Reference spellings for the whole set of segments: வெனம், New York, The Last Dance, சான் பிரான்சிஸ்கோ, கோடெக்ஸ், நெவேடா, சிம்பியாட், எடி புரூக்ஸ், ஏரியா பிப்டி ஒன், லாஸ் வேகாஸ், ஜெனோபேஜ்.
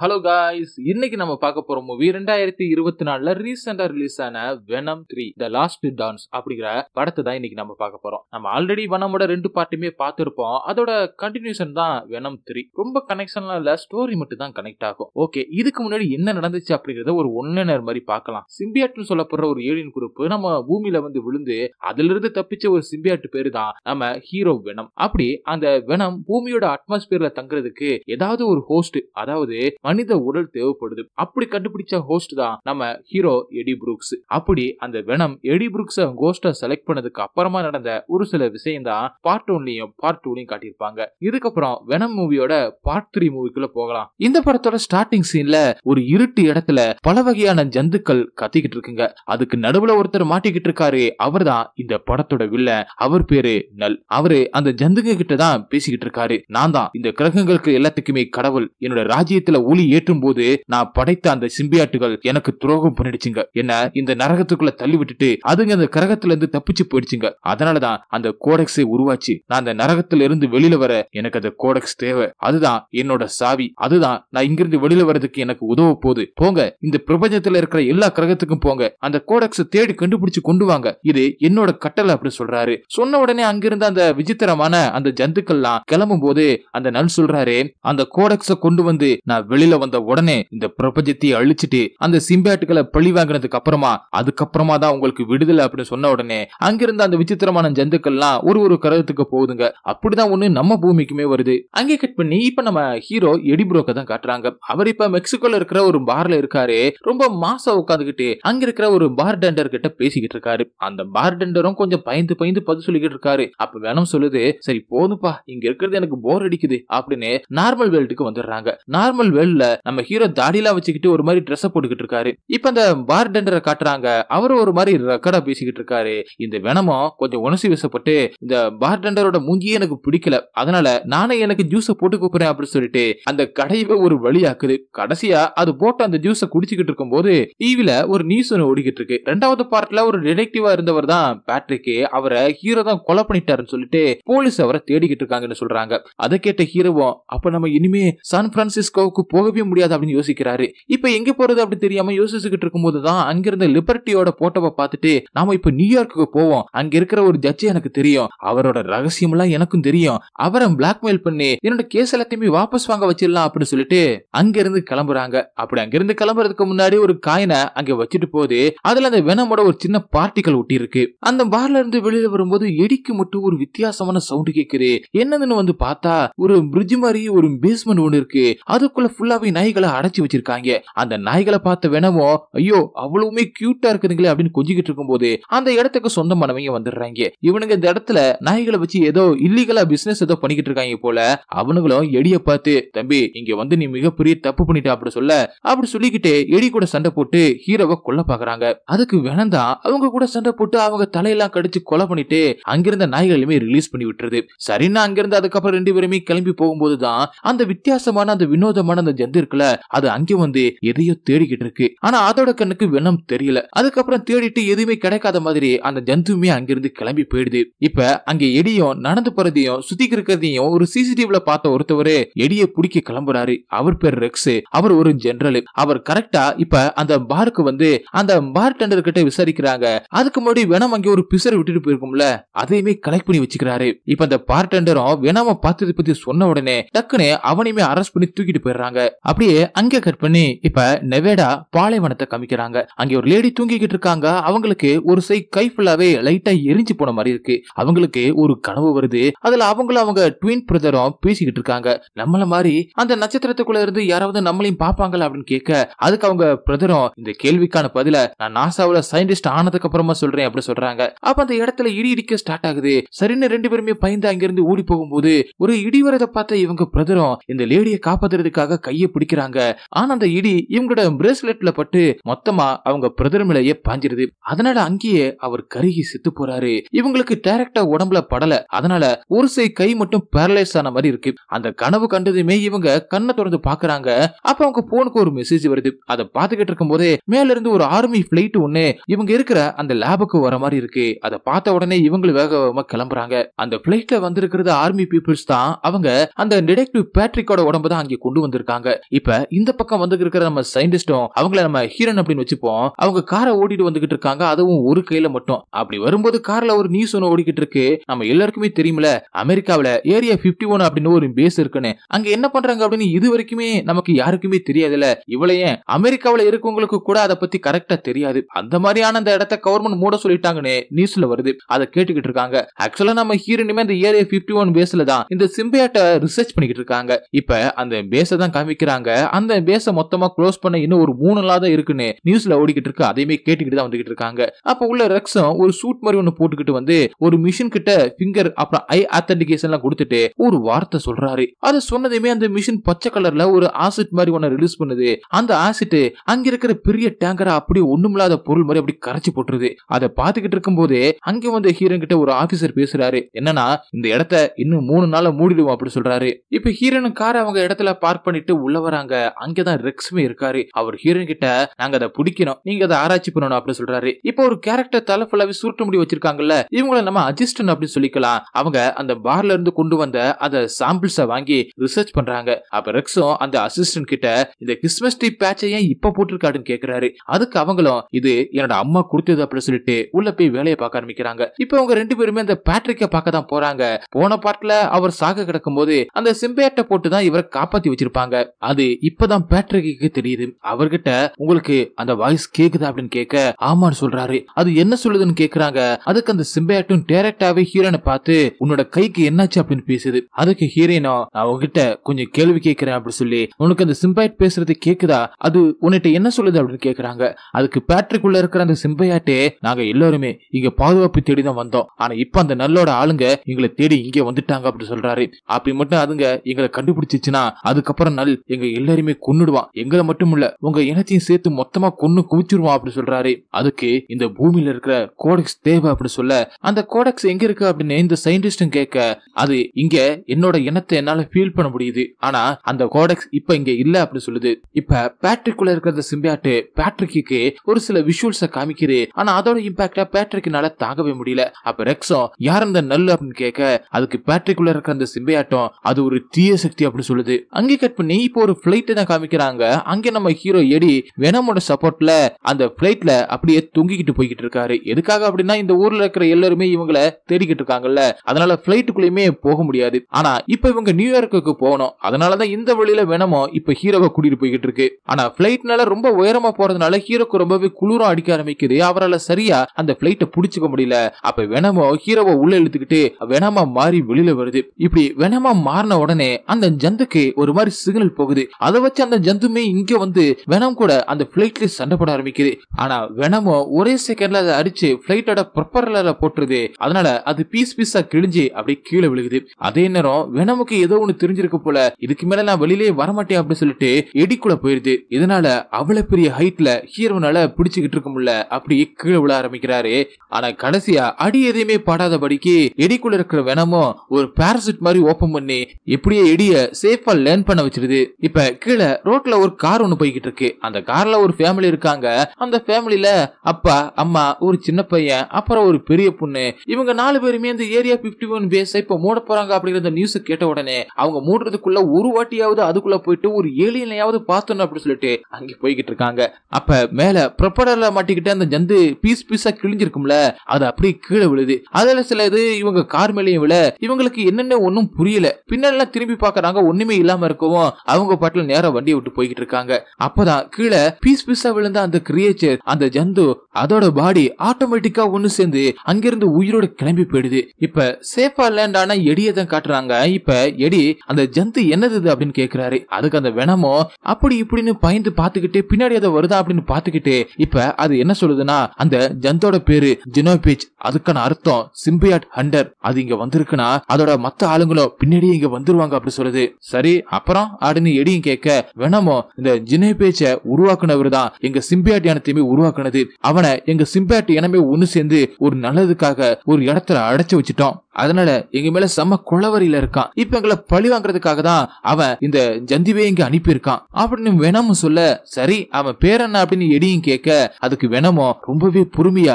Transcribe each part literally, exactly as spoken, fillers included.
Hello guys, இன்னைக்கு நம்ம பார்க்க போறோம் மூவி ரெண்டாயிரத்தி இருபத்தி நாலுல ரீசெண்டா ரிலீஸ் ஆன வெனம் three the last dance அப்படிங்கிற படத்தை தான் இன்னைக்கு நம்ம பார்க்க போறோம். நம்ம ஆல்ரெடி வெனமோட ரெண்டு பார்ட்டுமே பார்த்திருப்போம். அதோட கண்டினியூஷன் தான் வெனம் த்ரீ. ரொம்ப கனெக்ஷன்லாம் இல்ல, ஸ்டோரி மட்டும் தான் கனெக்ட் ஆகும். ஓகே, இதுக்கு முன்னாடி என்ன நடந்துச்சு அப்படிங்கறத ஒரு ஒன்லைனர் மாதிரி பார்க்கலாம். சிம்பியாட்னு சொல்லப்படுற ஒரு ஏலியன் குரூப் நம்ம பூமியில வந்து விழுந்து அதுல இருந்து தப்பிச்ச ஒரு சிம்பியாட் பேரு தான் நம்ம ஹீரோ வெனம். அப்படி அந்த வெனம் பூமியோட அட்மாஸ்பியர்ல தங்குறதுக்கு ஏதாவது ஒரு ஹோஸ்ட், அதாவது மனித உடல் தேவைப்படுது. அப்படி கண்டுபிடிச்ச ஹோஸ்ட் தான் நம்ம ஹீரோ எடி புரூக்ஸ். அப்படி அந்த வெனம் எடி புரூக்ஸ் ஹோஸ்ட செலக்ட் பண்ணதுக்கு அப்புறமா நடந்த ஒரு சில விஷயம் தான் பார்ட் ஒன்லயும் பார்ட் டூலையும் காட்டியிருப்பாங்க. இதுக்கப்புறம் வெனம் மூவியோட பார்ட் த்ரீ மூவிக்குள்ள போகலாம். இந்த படத்தோட ஸ்டார்டிங் சீன்ல ஒரு இருட்டு இடத்துல பல வகையான ஜந்துக்கள் கத்திக்கிட்டு இருக்குங்க. அதுக்கு நடுவுல ஒருத்தர் மாட்டிக்கிட்டு இருக்காரு. அவர் தான் இந்த படத்தோட வில்லன். அவர் பேரு நல். அவரு அந்த ஜந்துங்க கிட்ட தான் பேசிக்கிட்டு இருக்காரு. நான் தான் இந்த கிரகங்களுக்கு எல்லாத்துக்குமே கடவுள். என்னோட ராஜ்யத்துல ஒளி ஏற்றும் போது நான் படைத்த அந்த சிம்பியாட்டுகள் எனக்கு துரோகம் பண்ணிடுச்சுங்க. என்ன இந்த நரகத்துக்குள்ள தள்ளி விட்டுட்டு அதுங்க அந்த கிரகத்துல இருந்து தப்பிச்சு போயிடுச்சுங்க. அதனாலதான் அந்த கோடெக்ஸை உருவாச்சு. நான் அந்த நரகத்துல இருந்து வெளியில வர எனக்கு அந்த கோடெக்ஸ் தேவை. அதுதான் என்னோட சாவி. அதுதான் நான் இங்கிருந்து வெளியில வர்றதுக்கு எனக்கு உதவ போகுது. போங்க, இந்த பிரபஞ்சத்துல இருக்கிற எல்லா கிரகத்துக்கும் போங்க, அந்த கோடெக்ஸை தேடி கண்டுபிடிச்சு கொண்டு வாங்க, இது என்னோட கட்டளை அப்படின்னு சொல்றாரு. சொன்ன உடனே அங்கிருந்த அந்த விசித்திரமான அந்த ஜந்துக்கள்லாம் கிளம்பும் போது அந்த நல் சொல்றாரு, அந்த கோடெக்ஸை கொண்டு வந்து நான் வெளியில வந்த உடனே இந்த பிரபஞ்சத்தை அழிச்சிட்டு அந்த சிம்பியாட்டுகளை பழி வாங்கினதுக்கு அப்புறமா அதுக்கப்புறமா தான் உங்களுக்கு விடுதலை அப்படின்னு சொன்ன உடனே அங்கிருந்த அந்த விசித்திரமான ஜந்துக்கள்லாம் ஒரு ஒரு கிரகத்துக்கு போகுதுங்க. அப்படிதான் ஒண்ணு நம்ம பூமிக்குமே வருது. அங்கே கட் பண்ணி இப்ப நம்ம ஹீரோ எடி புரோக்க தான் காட்டுறாங்க. அவர் இப்ப மெக்சிகோல இருக்கிற ஒரு பார்ல இருக்காரு. ரொம்ப மாசா உட்காந்துக்கிட்டு அங்க இருக்கிற ஒரு பார் டெண்டர் கிட்ட பேசிக்கிட்டு இருக்காரு. அந்த பார் டெண்டரும் கொஞ்சம் பயந்து பயந்து பதில் சொல்லிக்கிட்டு இருக்காரு. அப்ப வேணும் சொல்லுது, சரி போதுப்பா, இங்க இருக்கிறது எனக்கு போர் அடிக்குது அப்படின்னு நார்மல் வேல்டுக்கு வந்துடுறாங்க. நார்மல் வெளில நம்ம ஹீரோ தாடிலா வச்சுக்கிட்டு ஒரு மாதிரி ட்ரெஸ் போட்டுக்கிட்டு இருக்காரு. இப்ப அந்த பார்டெண்டரை காட்டுறாங்க. அவரு ஒரு மாதிரி ரெக்கார்டா பேசிக்கிட்டு இருக்காரு. இந்த வெனமோ கொஞ்சம் உணர்ச்சி வசப்பட்டு இந்த பார்டெண்டரோட மூஞ்சியே எனக்கு பிடிக்கல, அதனால நானே எனக்கு ஜூஸை போட்டு கூப்பிடுறேன் அப்படின்னு சொல்லிட்டு அந்த கடையவே ஒரு வழியாக்குது. கடைசியா அது போட்டு அந்த ஜூஸை குடிச்சுக்கிட்டு இருக்கும் போது டிவில ஒரு நியூஸ் ஒன்று ஓடிக்கிட்டு இருக்கு. ரெண்டாவது பார்ட்ல ஒரு டிடெக்டிவா இருந்தவர் தான் பேட்ரிக். அவரை ஹீரோ தான் கொலை பண்ணிட்டாருன்னு சொல்லிட்டு போலீஸ் அவரை தேடிக்கிட்டு இருக்காங்கன்னு சொல்றாங்க. அதை கேட்ட ஹீரோவோ அப்ப நம்ம இனிமே சான் பிரான்சிஸ்கோவுக்கு போகவே முடியாது அப்படின்னு யோசிக்கிறாரு. இப்ப எங்க போறது அப்படி தெரியாம யோசிச்சுக்கிட்டு இருக்கும் போதுதான் அங்கிருந்த லிபர்ட்டியோட போட்டோவை பார்த்துட்டு நாம இப்ப நியூயார்க்கு போவோம், அங்க இருக்கிற ஒரு ஜட்ஜி எனக்கு தெரியும், அவரோட ரகசியம் எல்லாம் எனக்கும் தெரியும், அவரை பிளாக்மெயில் பண்ணி என்னோட கேஸ் எல்லாத்தையுமே வாபஸ் வாங்க வச்சிடலாம் அப்படின்னு சொல்லிட்டு அங்கிருந்து கிளம்புறாங்க. அப்படி அங்கிருந்து கிளம்புறதுக்கு முன்னாடி ஒரு காயினை அங்க வச்சுட்டு போகுது. அதுல அந்த வெனமோட ஒரு சின்ன பார்ட்டிக்கல் ஒட்டி இருக்கு. அந்த பார்ல இருந்து வெளியில வரும்போது எடிக்கு மட்டும் ஒரு வித்தியாசமான சவுண்ட் கேக்குது. என்னதுன்னு வந்து பார்த்தா ஒரு பிரிட்ஜ் மாதிரி ஒரு பேஸ்மெண்ட் ஒன்று இருக்கு. அதுக்குள்ள ஃபுல்லாவே நாய்களை அடைச்சு வச்சிருக்காங்க. அந்த நாய்களை பார்த்த வெனமோ ஐயோ அவ்வளவுமே கியூட்டா இருக்குதுங்களே அப்படின்னு கொஞ்சிக்கிட்டு இருக்கும் போது அந்த இடத்துக்கு சொந்தமானவங்க வந்துடுறாங்க. இவனுங்க இந்த இடத்துல நாய்களை வச்சு ஏதோ இல்லீகலா பிசினஸ் ஏதோ பண்ணிக்கிட்டு இருக்காங்க போல. அவனுங்களும் எடிய பார்த்து, தம்பி இங்க வந்து நீ மிகப்பெரிய தப்பு பண்ணிட்ட அப்படி சொல்ல அப்படி சொல்லிக்கிட்டு எடி கூட சண்டை போட்டு ஹீரோவை கொல்ல பாக்குறாங்க. அதுக்கு வேணந்தா அவங்க கூட சண்டை போட்டு அவங்க தலையெல்லாம் கடிச்சு கொலை பண்ணிட்டு அங்கிருந்த நாய்களையுமே ரிலீஸ் பண்ணி விட்டுறது. சரின்னா அங்கிருந்து அதுக்கப்புறம் ரெண்டு பேருமே கிளம்பி போகும்போதுதான் அந்த வித்தியாசமான அந்த வினோதமான அந்த ஜந்து இருக்குல்ல அது அங்கே வந்து எதையோ தேடிக்கிட்டு இருக்கு. ஆனா அதோட கண்ணுக்கு வெனம் தெரியல. அதுக்கப்புறம் தேடிட்டு எதுவுமே கிடைக்காத மாதிரி அந்த ஜந்துமே அங்கிருந்து கிளம்பி போயிடுது. இப்ப அங்க எடியும் நடந்து போறதையும் சுத்திக்கு இருக்கிறதையும் ஒரு சிசிடிவில பார்த்த ஒருத்தவரு எடியை பிடிக்க கிளம்புறாரு. அவர் பேர் ரெக்ஸ். அவர் ஒரு ஜெனரல். அவர் கரெக்டா இப்ப அந்த பாருக்கு வந்து அந்த பார் டெண்டர் கிட்ட விசாரிக்கிறாங்க. அதுக்கு முன்னாடி வெனம் அங்கே ஒரு பிசர் விட்டுட்டு போயிருக்கும்ல அதையுமே கலெக்ட் பண்ணி வச்சுக்கிறாரு. இப்ப அந்த பார் டெண்டரும் வெனம பார்த்ததை பத்தி சொன்ன உடனே டக்குன்னு அவனையுமே அரெஸ்ட் பண்ணி தூக்கிட்டு போயிடுறாங்க. அப்படியே அங்க கட் பண்ணி இப்ப நெவேடா பாலைவனத்தை காமிக்கிறாங்க. அங்க ஒரு லேடி தூங்கிக்கிட்டு இருக்காங்க. அவங்களுக்கு ஒரு சை கை ஃபுல்லாவே லைட்டா எரிஞ்சு போன மாதிரி இருக்கு. அவங்களுக்கு ஒரு கனவு வருது. அதுல அவங்களும் அவங்க ட்வின் பிரதரும் பேசிக்கிட்டு இருக்காங்க. நம்மள மாதிரி அந்த நட்சத்திரத்துக்குள்ள இருந்து யாராவது நம்மளையும் பாப்பாங்களா அப்படின்னு கேட்க அதுக்கு அவங்க பிரதரும் இந்த கேள்விக்கான பதில நான் நாசாவில சயின்டிஸ்ட் ஆனதுக்கு அப்புறமா சொல்றேன் அப்படின்னு சொல்றாங்க. அப்ப அந்த இடத்துல இடி இடிக்க ஸ்டார்ட் ஆகுது. சரின்னு ரெண்டு பேருமே பயந்து அங்கிருந்து ஓடி போகும்போது ஒரு இடி வரதை பார்த்த இவங்க பிரதரும் இந்த லேடியை காப்பாத்துறதுக்காக கையை பிடிக்கிறாங்க. ஆனா அந்த இடி இவங்களோட பிரேஸ்லெட்ல பட்டு மொத்தமா அவங்க பிரதர் மேலேயே பாஞ்சிருது. அதனால அங்கேயே அவர் கருகி செத்து போறாரு. இவங்களுக்கு டைரக்டா உடம்புல படல. அதனால ஒரு சை கை மட்டும் பேரலைஸ் ஆன மாதிரி இருக்கு. அந்த கனவு கண்டதுமே இவங்க கண்ணை திறந்து பாக்குறாங்க. அப்ப அவங்க போனுக்கு ஒரு மெசேஜ் வருது. அதை பாத்துக்கிட்டு இருக்கும் போதே மேல இருந்து ஒரு ஆர்மி பிளைட் ஒண்ணு இவங்க இருக்கிற அந்த லேபுக்கு வர மாதிரி இருக்கு. அதை பார்த்த உடனே இவங்களும் வேக வேகமா கிளம்புறாங்க. அந்த பிளைட்ல வந்திருக்கிறது ஆர்மி பீப்புள்ஸ் தான். அவங்க அந்த டிடெக்டிவ் பேட்ரிக்கோட உடம்பு தான் அங்கே கொண்டு வந்திருக்காங்க. போறாங்க. இப்ப இந்த பக்கம் வந்து இருக்கிற நம்ம சயின்டிஸ்டும் அவங்கள நம்ம ஹீரன் அப்படின்னு வச்சுப்போம். அவங்க காரை ஓடிட்டு வந்துகிட்டு இருக்காங்க, அதுவும் ஒரு கையில மட்டும். அப்படி வரும்போது கார்ல ஒரு நியூஸ் ஒன்று ஓடிக்கிட்டு இருக்கு. நம்ம எல்லாருக்குமே தெரியும்ல, அமெரிக்காவில ஏரியா பிப்டி ஒன் அப்படின்னு ஒரு பேஸ் இருக்குன்னு. அங்க என்ன பண்றாங்க அப்படின்னு இது வரைக்குமே நமக்கு யாருக்குமே தெரியாதுல. இவளையே அமெரிக்காவில இருக்கவங்களுக்கு கூட அதை பத்தி கரெக்டா தெரியாது. அந்த மாதிரியான அந்த இடத்த கவர்மெண்ட் மூட சொல்லிட்டாங்கன்னு நியூஸ்ல வருது. அதை கேட்டுக்கிட்டு இருக்காங்க. ஆக்சுவலா நம்ம ஹீரோனுமே அந்த ஏரியா பிப்டி ஒன் பேஸ்ல தான் இந்த சிம்பியாட்ட ரிசர்ச் பண்ணிக்கிட்டு இருக்காங்க. இப்ப அந்த பேஸ தான் காமிக்கிறாங்க. அந்த பேஸ மொத்தமா க்ளோஸ் பண்ண இன்னும் ஒரு மூணு நாள் தான் இருக்குன்னு நியூஸ்ல ஓடிக்கிட்டு இருக்கு. அதையுமே கேட்டுக்கிட்டு தான் வந்துகிட்டு இருக்காங்க. அப்ப உள்ள ரெக்ஸும் ஒரு சூட் மாதிரி ஒன்னு போட்டுக்கிட்டு வந்து ஒரு மிஷின் கிட்ட பிங்கர் அப்புறம் ஐ ஆத்தன்டிகேஷன் எல்லாம் கொடுத்துட்டு ஒரு வார்த்தை சொல்றாரு. அதை சொன்னதுமே அந்த மிஷின் பச்சை கலர்ல ஒரு ஆசிட் மாதிரி ஒன்னு ரிலீஸ் பண்ணுது. அந்த ஆசிட் அங்க இருக்கிற பெரிய டேங்கரை அப்படி ஒண்ணுமில்லாத பொருள் மாதிரி அப்படி கரைச்சு போட்டுருது. அதை பாத்துக்கிட்டு இருக்கும் போது அங்க வந்து ஹீரன் கிட்ட ஒரு ஆபீசர் பேசுறாரு. என்னன்னா இந்த இடத்த இன்னும் மூணு நாள மூடிடுவோம் அப்படின்னு சொல்றாரு. இப்ப ஹீரன் காரை அவங்க இடத்துல பார்க் பண்ணிட்டு உள்ள வராங்க. அங்கதான் ரெக்ஸ்மே இருக்காரு. அவர் ஹீரன் கிட்ட நாங்க அதை பிடிக்கணும், நீங்க அதை ஆராய்ச்சி பண்ணணும் அப்படின்னு சொல்றாரு. இப்ப ஒரு கேரக்டர் தலை ஃபுல்லாவே சுருட்ட முடி வச்சிருக்காங்கல்ல, இவங்களை நம்ம அசிஸ்டன்ட் அப்படின்னு சொல்லிக்கலாம். அவங்க அந்த பார்ல இருந்து கொண்டு வந்த அந்த சாம்பிள்ஸ வாங்கி ரிசர்ச் பண்றாங்க. அப்ப ரெக்ஸும் அந்த அசிஸ்டன்ட் கிட்ட இந்த கிறிஸ்மஸ் ட்ரீ பேட்சை ஏன் இப்ப போட்டிருக்காருன்னு கேக்குறாரு. அதுக்கு அவங்களும் இது என்னோட அம்மா கொடுத்தது அப்படின்னு சொல்லிட்டு உள்ள போய் வேலையை பார்க்க ஆரம்பிக்கிறாங்க. இப்ப அவங்க ரெண்டு பேருமே அந்த பேட்ரிக்க பார்க்க தான் போறாங்க. போன பார்ட்ல அவர் சாக கிடக்கும் போது அந்த சிம்பேட்டை போட்டுதான் இவரை காப்பாத்தி வச்சிருப்பாங்க. அது இப்பதான் பேட்ரிக்கு தெரியுது. அவர்கிட்ட உங்களுக்கு அந்த வாய்ஸ் கேக்குதா அப்படின்னு கேட்க ஆமான்னு சொல்றாரு. அது என்ன சொல்லுதுன்னு கேக்குறாங்க. அதுக்கு அந்த சிம்பேட்டும் டைரக்டாவே ஹீரோனை பார்த்து உன்னோட கைக்கு என்னாச்சு அப்படின்னு பேசுது. அதுக்கு ஹீரோனோ நான் உங்ககிட்ட கொஞ்சம் கேள்வி கேட்கிறேன் அப்படின்னு சொல்லி உனக்கு அந்த சிம்பைட் பேசுறது கேக்குதா, அது உன்னிட்ட என்ன சொல்லுது அப்படின்னு கேக்குறாங்க. அதுக்கு பேட்ரிக்குள்ள இருக்கிற அந்த சிம்பையாட்டே நாங்க எல்லாருமே இங்க பாதுகாப்பு தேடிதான் வந்தோம், ஆனா இப்ப அந்த நல்லோட ஆளுங்க எங்களை தேடி இங்க வந்துட்டாங்க அப்படின்னு சொல்றாரு. அப்படி மட்டும் அதுங்க எங்களை கண்டுபிடிச்சிச்சுன்னா அதுக்கப்புறம் நல் எங்க எல்லாருமே கொன்னுடுவான், எங்களை மட்டும் இல்ல உங்க இனத்தையும் சேர்த்து மொத்தமா கொன்னு குவிச்சிருவான் அப்படின்னு சொல்றாரு. அதுக்கு இந்த பூமியில இருக்கிற கோடெக்ஸ் தேவை அப்படின்னு சொல்ல அந்த கோடெக்ஸ் எங்க இருக்கு அப்படின்னு இந்த சயின்டிஸ்டும் கேட்க அது இங்க என்னோட இனத்தை என்னால ஃபீல் பண்ண முடியுது, ஆனா அந்த கோடெக்ஸ் இப்ப இங்க இல்ல அப்படின்னு சொல்லுது. இப்ப பேட்ரிக்குள்ள இருக்கிற சிம்பியாட் பேட்ரிக்கு ஒரு சில விஷுவல்ஸ் காமிக்குது, ஆனா அதோட இம்பாக்டா பேட்ரிக்குனால தாங்கவே முடியல. அப்ப ரெக்ஸும் யார் அந்த நல்லு அப்படின்னு கேட்க அதுக்கு பேட்ரிக்குள்ள இருக்கிற அந்த சிம்பியாட்டம் அது ஒரு தீய சக்தி அப்படின்னு சொல்லுது. அங்கே கட் பண்ணி இப்போ ஒரு பிளைட் தான் காமிக்கிறாங்க. அங்கே நம்ம ஹீரோ எடி வெனமோட சப்போர்ட்ல அந்த பிளைட்ல அப்படியே தொங்கிக்கிட்டு போய்கிட்டு இருக்காரு. எதுக்காக அப்படின்னா இந்த ஊர்ல இருக்கிற எல்லாருமே இவங்களை தேடிக்கிட்டு இருக்காங்கல்ல, அதனால பிளைட்டுக்குள்ளயுமே போக முடியாது. ஆனா இப்ப இவங்க நியூயார்க்கு போகணும், அதனாலதான் இந்த வழியில வேணமோ இப்ப ஹீரோவை கூட்டிட்டு போய்கிட்டு இருக்கு. ஆனா பிளைட்னால ரொம்ப உயரமா போறதுனால ஹீரோக்கு ரொம்பவே குளிரும் அடிக்க ஆரம்பிக்குது. அவரால் சரியா அந்த பிளைட்டை பிடிச்சுக்க முடியல. அப்ப வேணமோ ஹீரோவை உள்ள இழுத்துக்கிட்டு வேணமா மாறி வெளியில வருது. இப்படி வேணமா மாறின உடனே அந்த ஜந்துக்கு ஒரு மாதிரி சிக்னல் போகுது. அதை வச்சு அந்த ஜந்துமே இங்க வந்து வேணம் கூட அந்த பிளைட்ல சண்டை போட ஆரம்பிக்குது. ஆனா வேணமோ ஒரே செகண்ட்ல அதை அடிச்சு பிளைட்டோட ப்ரொப்பல்லரை போட்டுருது. அதனால அது பீஸ் பீஸா கிழிஞ்சு அப்படியே கீழே விழுகுது. அதே நேரம் வெனமுக்கு ஏதோ ஒண்ணு தெரிஞ்சிருக்கு போல, இதுக்கு மேல நான் வெளியிலே வரமாட்டேன் அப்படின்னு சொல்லிட்டு எடிக்குள்ள போயிருது. இதனால அவ்வளவு பெரிய ஹைட்ல ஹீரோனால பிடிச்சுக்கிட்டு இருக்க முடியல, அப்படியே கீழே விழ ஆரம்பிக்கிறாரு. ஆனா கடைசியா அடி எதையுமே பாடாதபடிக்கு எடிக்குள்ள இருக்கிற வெனமும் ஒரு பாராசூட் மாதிரி ஓபன் பண்ணி எப்படியே எடிய சேஃபா லேர்ன் பண்ண வச்சிருது. இப்ப கீழே ரோட்ல ஒரு கார் ஒண்ணு போய்கிட்டு இருக்கு. அந்த கார்ல ஒரு ஃபேமிலி இருக்காங்க. அந்த ஃபேமிலியில அப்பா, அம்மா, ஒரு சின்ன பையன், அப்புறம் ஒரு பெரிய பொண்ணு, இவங்க நாலு பேருமே இந்த ஏரியா பிப்டி ஒன் பேஸ் இப்ப மூட போறாங்க அப்படிங்கிற நியூஸ் கேட்ட உடனே அவங்க மூடுறதுக்குள்ள ஒரு வாட்டியாவது அதுக்குள்ள போயிட்டு ஒரு ஏலியனையாவது பார்த்தோம் அப்படின்னு சொல்லிட்டு அங்க போய்கிட்டு இருக்காங்க. அப்ப மேல ப்ரொப்பல்லர்ல மாட்டிக்கிட்டு அந்த ஜந்து பீஸ் பீஸா கிழிஞ்சிருக்கும்ல, அது அப்படியே கீழே விழுது. அதுல சில இது இவங்க கார் மேலேயும் விழ இவங்களுக்கு என்னென்ன ஒன்னும் புரியல. பின்னால திரும்பி பாக்குறாங்க, ஒண்ணுமே இல்லாம இருக்கவும் அவங்க பாட்டுல நேரம் வண்டியை விட்டு போய்கிட்டு இருக்காங்க. அப்பதான் கீழே பீஸ் பீஸா விழுந்த அந்த கிரியேச்சர் அந்த ஜந்து அதோட பாடி ஆட்டோமேட்டிக்கா ஒண்ணு சேர்ந்து அங்கிருந்து உயிரோட கிளம்பி போயிடுது. இப்ப சேஃபா லேண்ட் ஆனா எடியை தான் காட்டுறாங்க. இப்ப எடி அந்த ஜந்து என்னது அப்படின்னு கேக்குறாரு. அதுக்கு அந்த வெனமோ அப்படி இப்படின்னு பயந்து பாத்துக்கிட்டு பின்னாடி அதை வருதா அப்படின்னு பாத்துக்கிட்டு இப்ப அது என்ன சொல்லுதுன்னா அந்த ஜந்தோட பேரு ஜெனோபேஜ், அதுக்கான அர்த்தம் சிம்பியாட் ஹண்டர், அது இங்க வந்திருக்குன்னா அதோட மத்த ஆளுங்களும் பின்னாடியே இங்க வந்துருவாங்க அப்படின்னு சொல்லுது. சரி அப்புறம் அப்படின்னு எடியும் கேட்க வெனமோ இந்த ஜெனோபேஜ உருவாக்குனவர் தான் எங்க சிம்பியாட் இனத்தையுமே உருவாக்குனது, அவனை எங்க சிம்பியாட் இனமே ஒன்னு சேர்ந்து ஒரு நல்லதுக்காக ஒரு இடத்துல அடைச்சு வச்சிட்டோம், அதனால எங்க மேல செம்ம குளவரியில இருக்கான். இப்ப எங்களை பழி வாங்குறதுக்காக தான் அவன் இந்த ஜந்திவே இங்க அனுப்பியிருக்கான் அப்படின்னு வெனம் சொல்ல, சரி அவன் பேர் என்ன அப்படின்னு எடியும் கேட்க, அதுக்கு வெனமோ ரொம்பவே பொறுமையா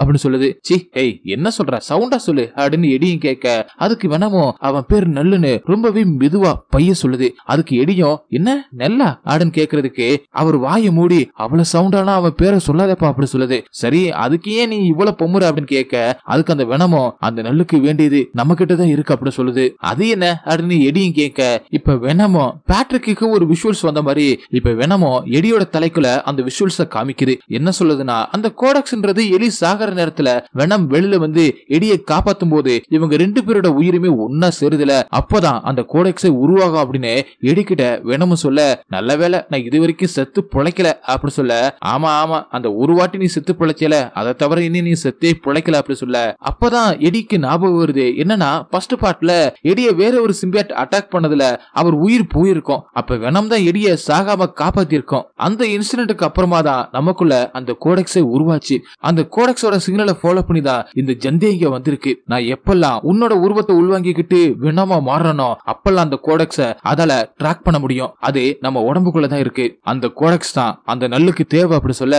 அப்படின்னு சொல்லுது. சி ஏய் என்ன சொல்ற, சவுண்டா சொல்லு அப்படின்னு எடியும் கேட்க, அதுக்கு வெனமோ அவன் பேர் நல்லுன்னு ரொம்பவே மெதுவா பைய சொல்லுது. அதுக்கு எடியும் என்ன நல்லா அப்படின்னு கேக்குறதுக்கு அவர் வாயை மூடி அவ்வளவு சவுண்டானா அவன் பேரை சொல்லாதப்பா அப்படி சொல்லுது. சரி அதுக்கு ஏன் நீ இவ்வளவு பொம்முற அப்படின்னு கேட்க, அதுக்கு அந்த வெனமோ அந்த நல்லுக்கு வேண்டியது நம்ம கிட்டதான் இருக்கு அப்படின்னு சொல்லுது. அது என்ன அப்படின்னு எடியும் கேட்க, இப்ப வெனமோ பேட்ரிக்கு ஒரு விஷுவல்ஸ் வந்த மாதிரி இப்ப வெனமோ எடியோட தலைக்குள்ள அந்த விஷுவல்ஸ் காமிக்குது. என்ன சொல்லுதுன்னா, அந்த கோடக்ஸ்ன்றது எலி சாகர நேரத்துல வெனம் வெளியில வந்து எடியை காப்பாத்தும் போது இவங்க ரெண்டு பேரோட உயிருமே ஒன்னா சேருதுல, அப்பதான் அந்த கோடெக்ஸை உருவாகும் அப்படின்னு எடிக்கிட்ட வெனமும் சொல்ல, நல்ல வேலை நான் இது வரைக்கும் செத்து பிழைக்கல அப்படின்னு சொல்ல, ஆமா ஆமா அந்த ஒரு வாட்டி நீ செத்து பிழைச்சல, அதை தவிர இனி நீ செத்தே பிழைக்கல அப்படின்னு சொல்ல, அப்பதான் எடிக்கு ஞாபகம் வருது என்னன்னா ஃபர்ஸ்ட் பார்ட்ல எடியை வேற ஒரு சிம்பியாட் அட்டாக் பண்ணதுல அவர் உயிர் போயிருக்கும், அப்ப வெனம் தான் எடியை சாகாம காப்பாத்திருக்கோம். அந்த இன்சிடென்ட்டுக்கு அப்புறமா தான் நமக்குள்ள அந்த கோடெக்ஸை உருவாச்சு. அந்த கோடெக்ஸோட சிக்னலை ஃபாலோ பண்ணி தான் இந்த ஜந்தேங்க வந்திருக்கு. நான் எப்பெல்லாம் உன்னோட உருவத்தை உள்வாங்கிக்கிட்டு வெனமா மாறனோ அப்பெல்லாம் அந்த கோடெக்ஸை அதால ட்ராக் பண்ண முடியும், அது நம்ம உடம்புக்குள்ள தான் இருக்கு, அந்த கோடெக்ஸ் தான் அந்த நல்லுக்கு தேவை அப்படி சொல்ல,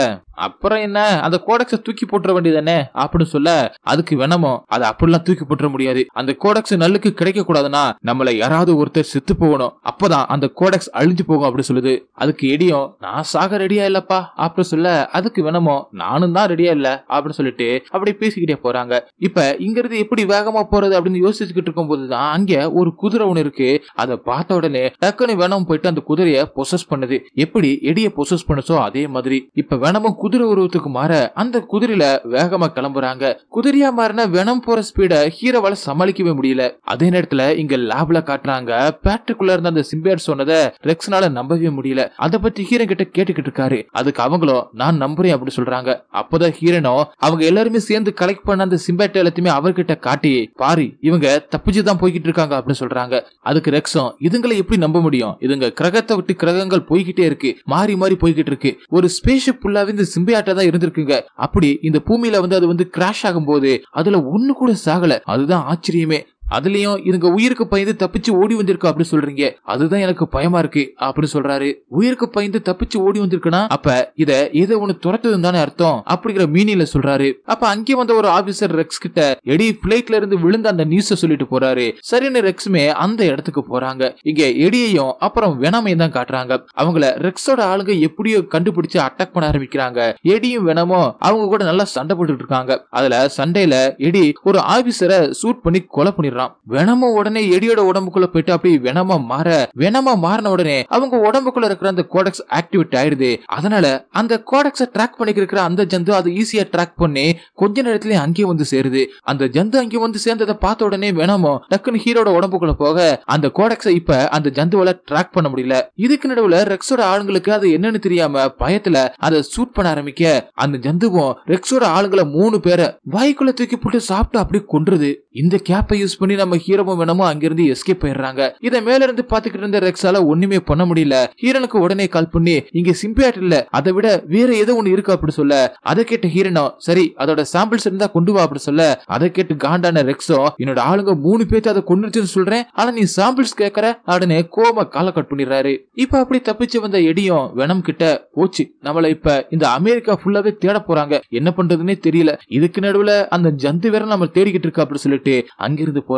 அப்புறம் என்ன அந்த கோடெக்ஸை தூக்கி போட்டுற வேண்டியதானே அப்படின்னு சொல்ல, அதுக்கு வெனமோ அதை அப்படிலாம் தூக்கி போட்டுற முடியாது, அந்த கோடெக்ஸ் நல்லுக்கு கிடைக்க கூடாதுன்னா நம்மள யாராவது ஒருத்தர் செத்து போகணும், அப்பதான் அந்த கோடெக்ஸ் அழிஞ்சு போகும் அப்படி சொல்லுது. அதுக்கு எடியும் நான் சாக ரெடியா இல்லப்பா அப்படின்னு சொல்ல, அதுக்கு வெனமோ நானும் தான் ரெடியா இல்ல அப்படின்னு சொல்லிட்டு அப்படி பேசிக்கிட்டே போறாங்க. இப்ப இங்க இருந்து எப்படி வேகமா போறது அப்படின்னு யோசிச்சுக்கிட்டு இருக்கும் போதுதான் அங்க ஒரு குதிரை ஒண்ணு இருக்கு. அதை பார்த்த உடனே டக்குனு வெனம் போயிட்டு அந்த குதிரைய பொசஸ் பண்ணுது. எப்படி எடியை பொசஸ் பண்ணுச்சோ அதே மாதிரி இப்ப வெனமும் குதிரை உருவத்துக்கு மாற அந்த குதிரையில வேகமா கிளம்புறாங்க. குதிரையா மாறின வெனம் போற ஸ்பீட ஹீரோவால சமாளிக்கவே முடியல. அதே நேரத்துல இங்க லேப்ல காட்டுறாங்க பேட்ரிக்குள்ள இருந்த அந்த சிம்பியாட் சொன்னதை ரெக்ஸ்னால நம்பவே முடியல. அதை பத்தி ஹீரோ கிட்ட கேட்டுக்கிட்டு இருக்காரு. அதுக்கு அவங்களும் நான் நம்புறேன் அப்படின்னு சொல்றாங்க. அப்பதான் ஹீரோனோ அவங்க எல்லாருமே சேர்ந்து கலெக்ட் பண்ண அந்த சிம்பியாட் எல்லாத்தையுமே அவர்கிட்ட காட்டி, பாரு இவங்க தப்பிச்சுதான் போய்கிட்டு இருக்காங்க அப்படின்னு சொல்றாங்க. அதுக்கு ரெக்ஸும் இதுங்களை எப்படி நம்ப முடியும், இதுங்க கிரகத்தை விட்டு கிரகங்கள் போய்கிட்டே இருக்கு, மாறி மாறி போய்கிட்டு இருக்கு, ஒரு ஸ்பேஸ்ஷிப் ஃபுல்லாவே இந்த சிம்பியாட்டா தான் இருந்திருக்குங்க, அப்படி இந்த பூமியில வந்து அது வந்து கிராஷ் ஆகும் போது அதுல ஒண்ணு கூட சாகல, அதுதான் ஆச்சரியமே, அதுலயும் இதுங்க உயிருக்கு பயந்து தப்பிச்சு ஓடி வந்திருக்கா அப்படின்னு சொல்றீங்க, அதுதான் எனக்கு பயமா இருக்கு அப்படின்னு சொல்றாரு. உயிருக்கு பயந்து தப்பிச்சு ஓடி வந்திருக்குன்னா அப்ப இத ஏதோ ஒண்ணு துரத்துதுன்னு தானே அர்த்தம் அப்படிங்கிற மீனிங்ல சொல்றாரு. அப்ப அங்கே வந்த ஒரு ஆபீசர் ரெக்ஸ் கிட்ட எடி பிளேட்ல இருந்து விழுந்த அந்த நியூஸ சொல்லிட்டு போறாரு. சரின்னு ரெக்ஸுமே அந்த இடத்துக்கு போறாங்க. இங்க எடியையும் அப்புறம் வெனமையும் தான் காட்டுறாங்க. அவங்கள ரெக்ஸோட ஆளுங்க எப்படியோ கண்டுபிடிச்சு அட்டாக் பண்ண ஆரம்பிக்கிறாங்க. எடியும் வெனமும் அவங்க கூட நல்லா சண்டை போட்டுட்டு இருக்காங்க. அதுல சண்டையில எடி ஒரு ஆபீசரை சூட் பண்ணி கொலை பண்ணி வெனமோ உடனே எடியோட உடம்புக்குள்ள போயிட்டு அப்படியே வெனமா மாற, வெனமா மாறின உடனே அவங்க உடம்புக்குள்ள இருக்கிற அந்த கோடெக்ஸ் ஆக்டிவேட் ஆயிடுது. அதனால அந்த கோடெக்ஸை ட்ராக் பண்ணி இருக்கிற அந்த ஜந்து அதை ஈஸியா ட்ராக் பண்ணி கொஞ்ச நேரத்துல அங்கேயே வந்து சேருது. அந்த ஜந்து அங்கே வந்து சேர்ந்ததை பார்த்த உடனே வெனமோ டக்குன்னு ஹீரோட உடம்புக்குள்ள போக அந்த கோடெக்ஸை இப்ப அந்த ஜந்துவால ட்ராக் பண்ண முடியல. இதுக்கு நடுவுல ரெக்ஸோட ஆளுங்களுக்கு அது என்னன்னு தெரியாம பயத்துல அதை சூட் பண்ண ஆரம்பிக்க அந்த ஜந்துவும் ரெக்ஸோட ஆளுங்களை மூணு பேரை வாய்க்குள்ள தூக்கி போட்டு சாப்பிட்டு அப்படி கொன்றுது. இந்த கேப்பை யூஸ் பண்ணி நம்ம ஹீரோவும் வேணுமோ அங்கிருந்து எஸ்கேப் ஆயிடுறாங்க. இதை மேல இருந்து பாத்துக்கிட்டு இருந்த ரெக்ஸால ஒண்ணுமே பண்ண முடியல. ஹீரோனுக்கு உடனே கால் பண்ணி இங்க சிம்பியாட் இல்ல, அதை விட வேற ஏதோ ஒண்ணு இருக்கு அப்படி சொல்ல, அதை கேட்ட ஹீரோனோ சரி அதோட சாம்பிள்ஸ் இருந்தா கொண்டு வா அப்படி சொல்ல, அதை கேட்டு காண்டான ரெக்ஸோ என்னோட ஆளுங்க மூணு பேர்த்து அதை கொண்டுச்சுன்னு சொல்றேன், ஆனா நீ சாம்பிள்ஸ் கேட்கற உடனே கோம கால கட் பண்ணிடுறாரு. இப்ப அப்படி தப்பிச்சு வந்த எடியும் வெனம் கிட்ட, போச்சு நம்மள இப்ப இந்த அமெரிக்கா ஃபுல்லாவே தேட போறாங்க, என்ன பண்றதுன்னே தெரியல, இதுக்கு நடுவுல அந்த ஜந்து வேற நம்ம தேடிக்கிட்டு இருக்கா அப்படி சொல்லிட்டு அங்கிருந்து போறாங்க.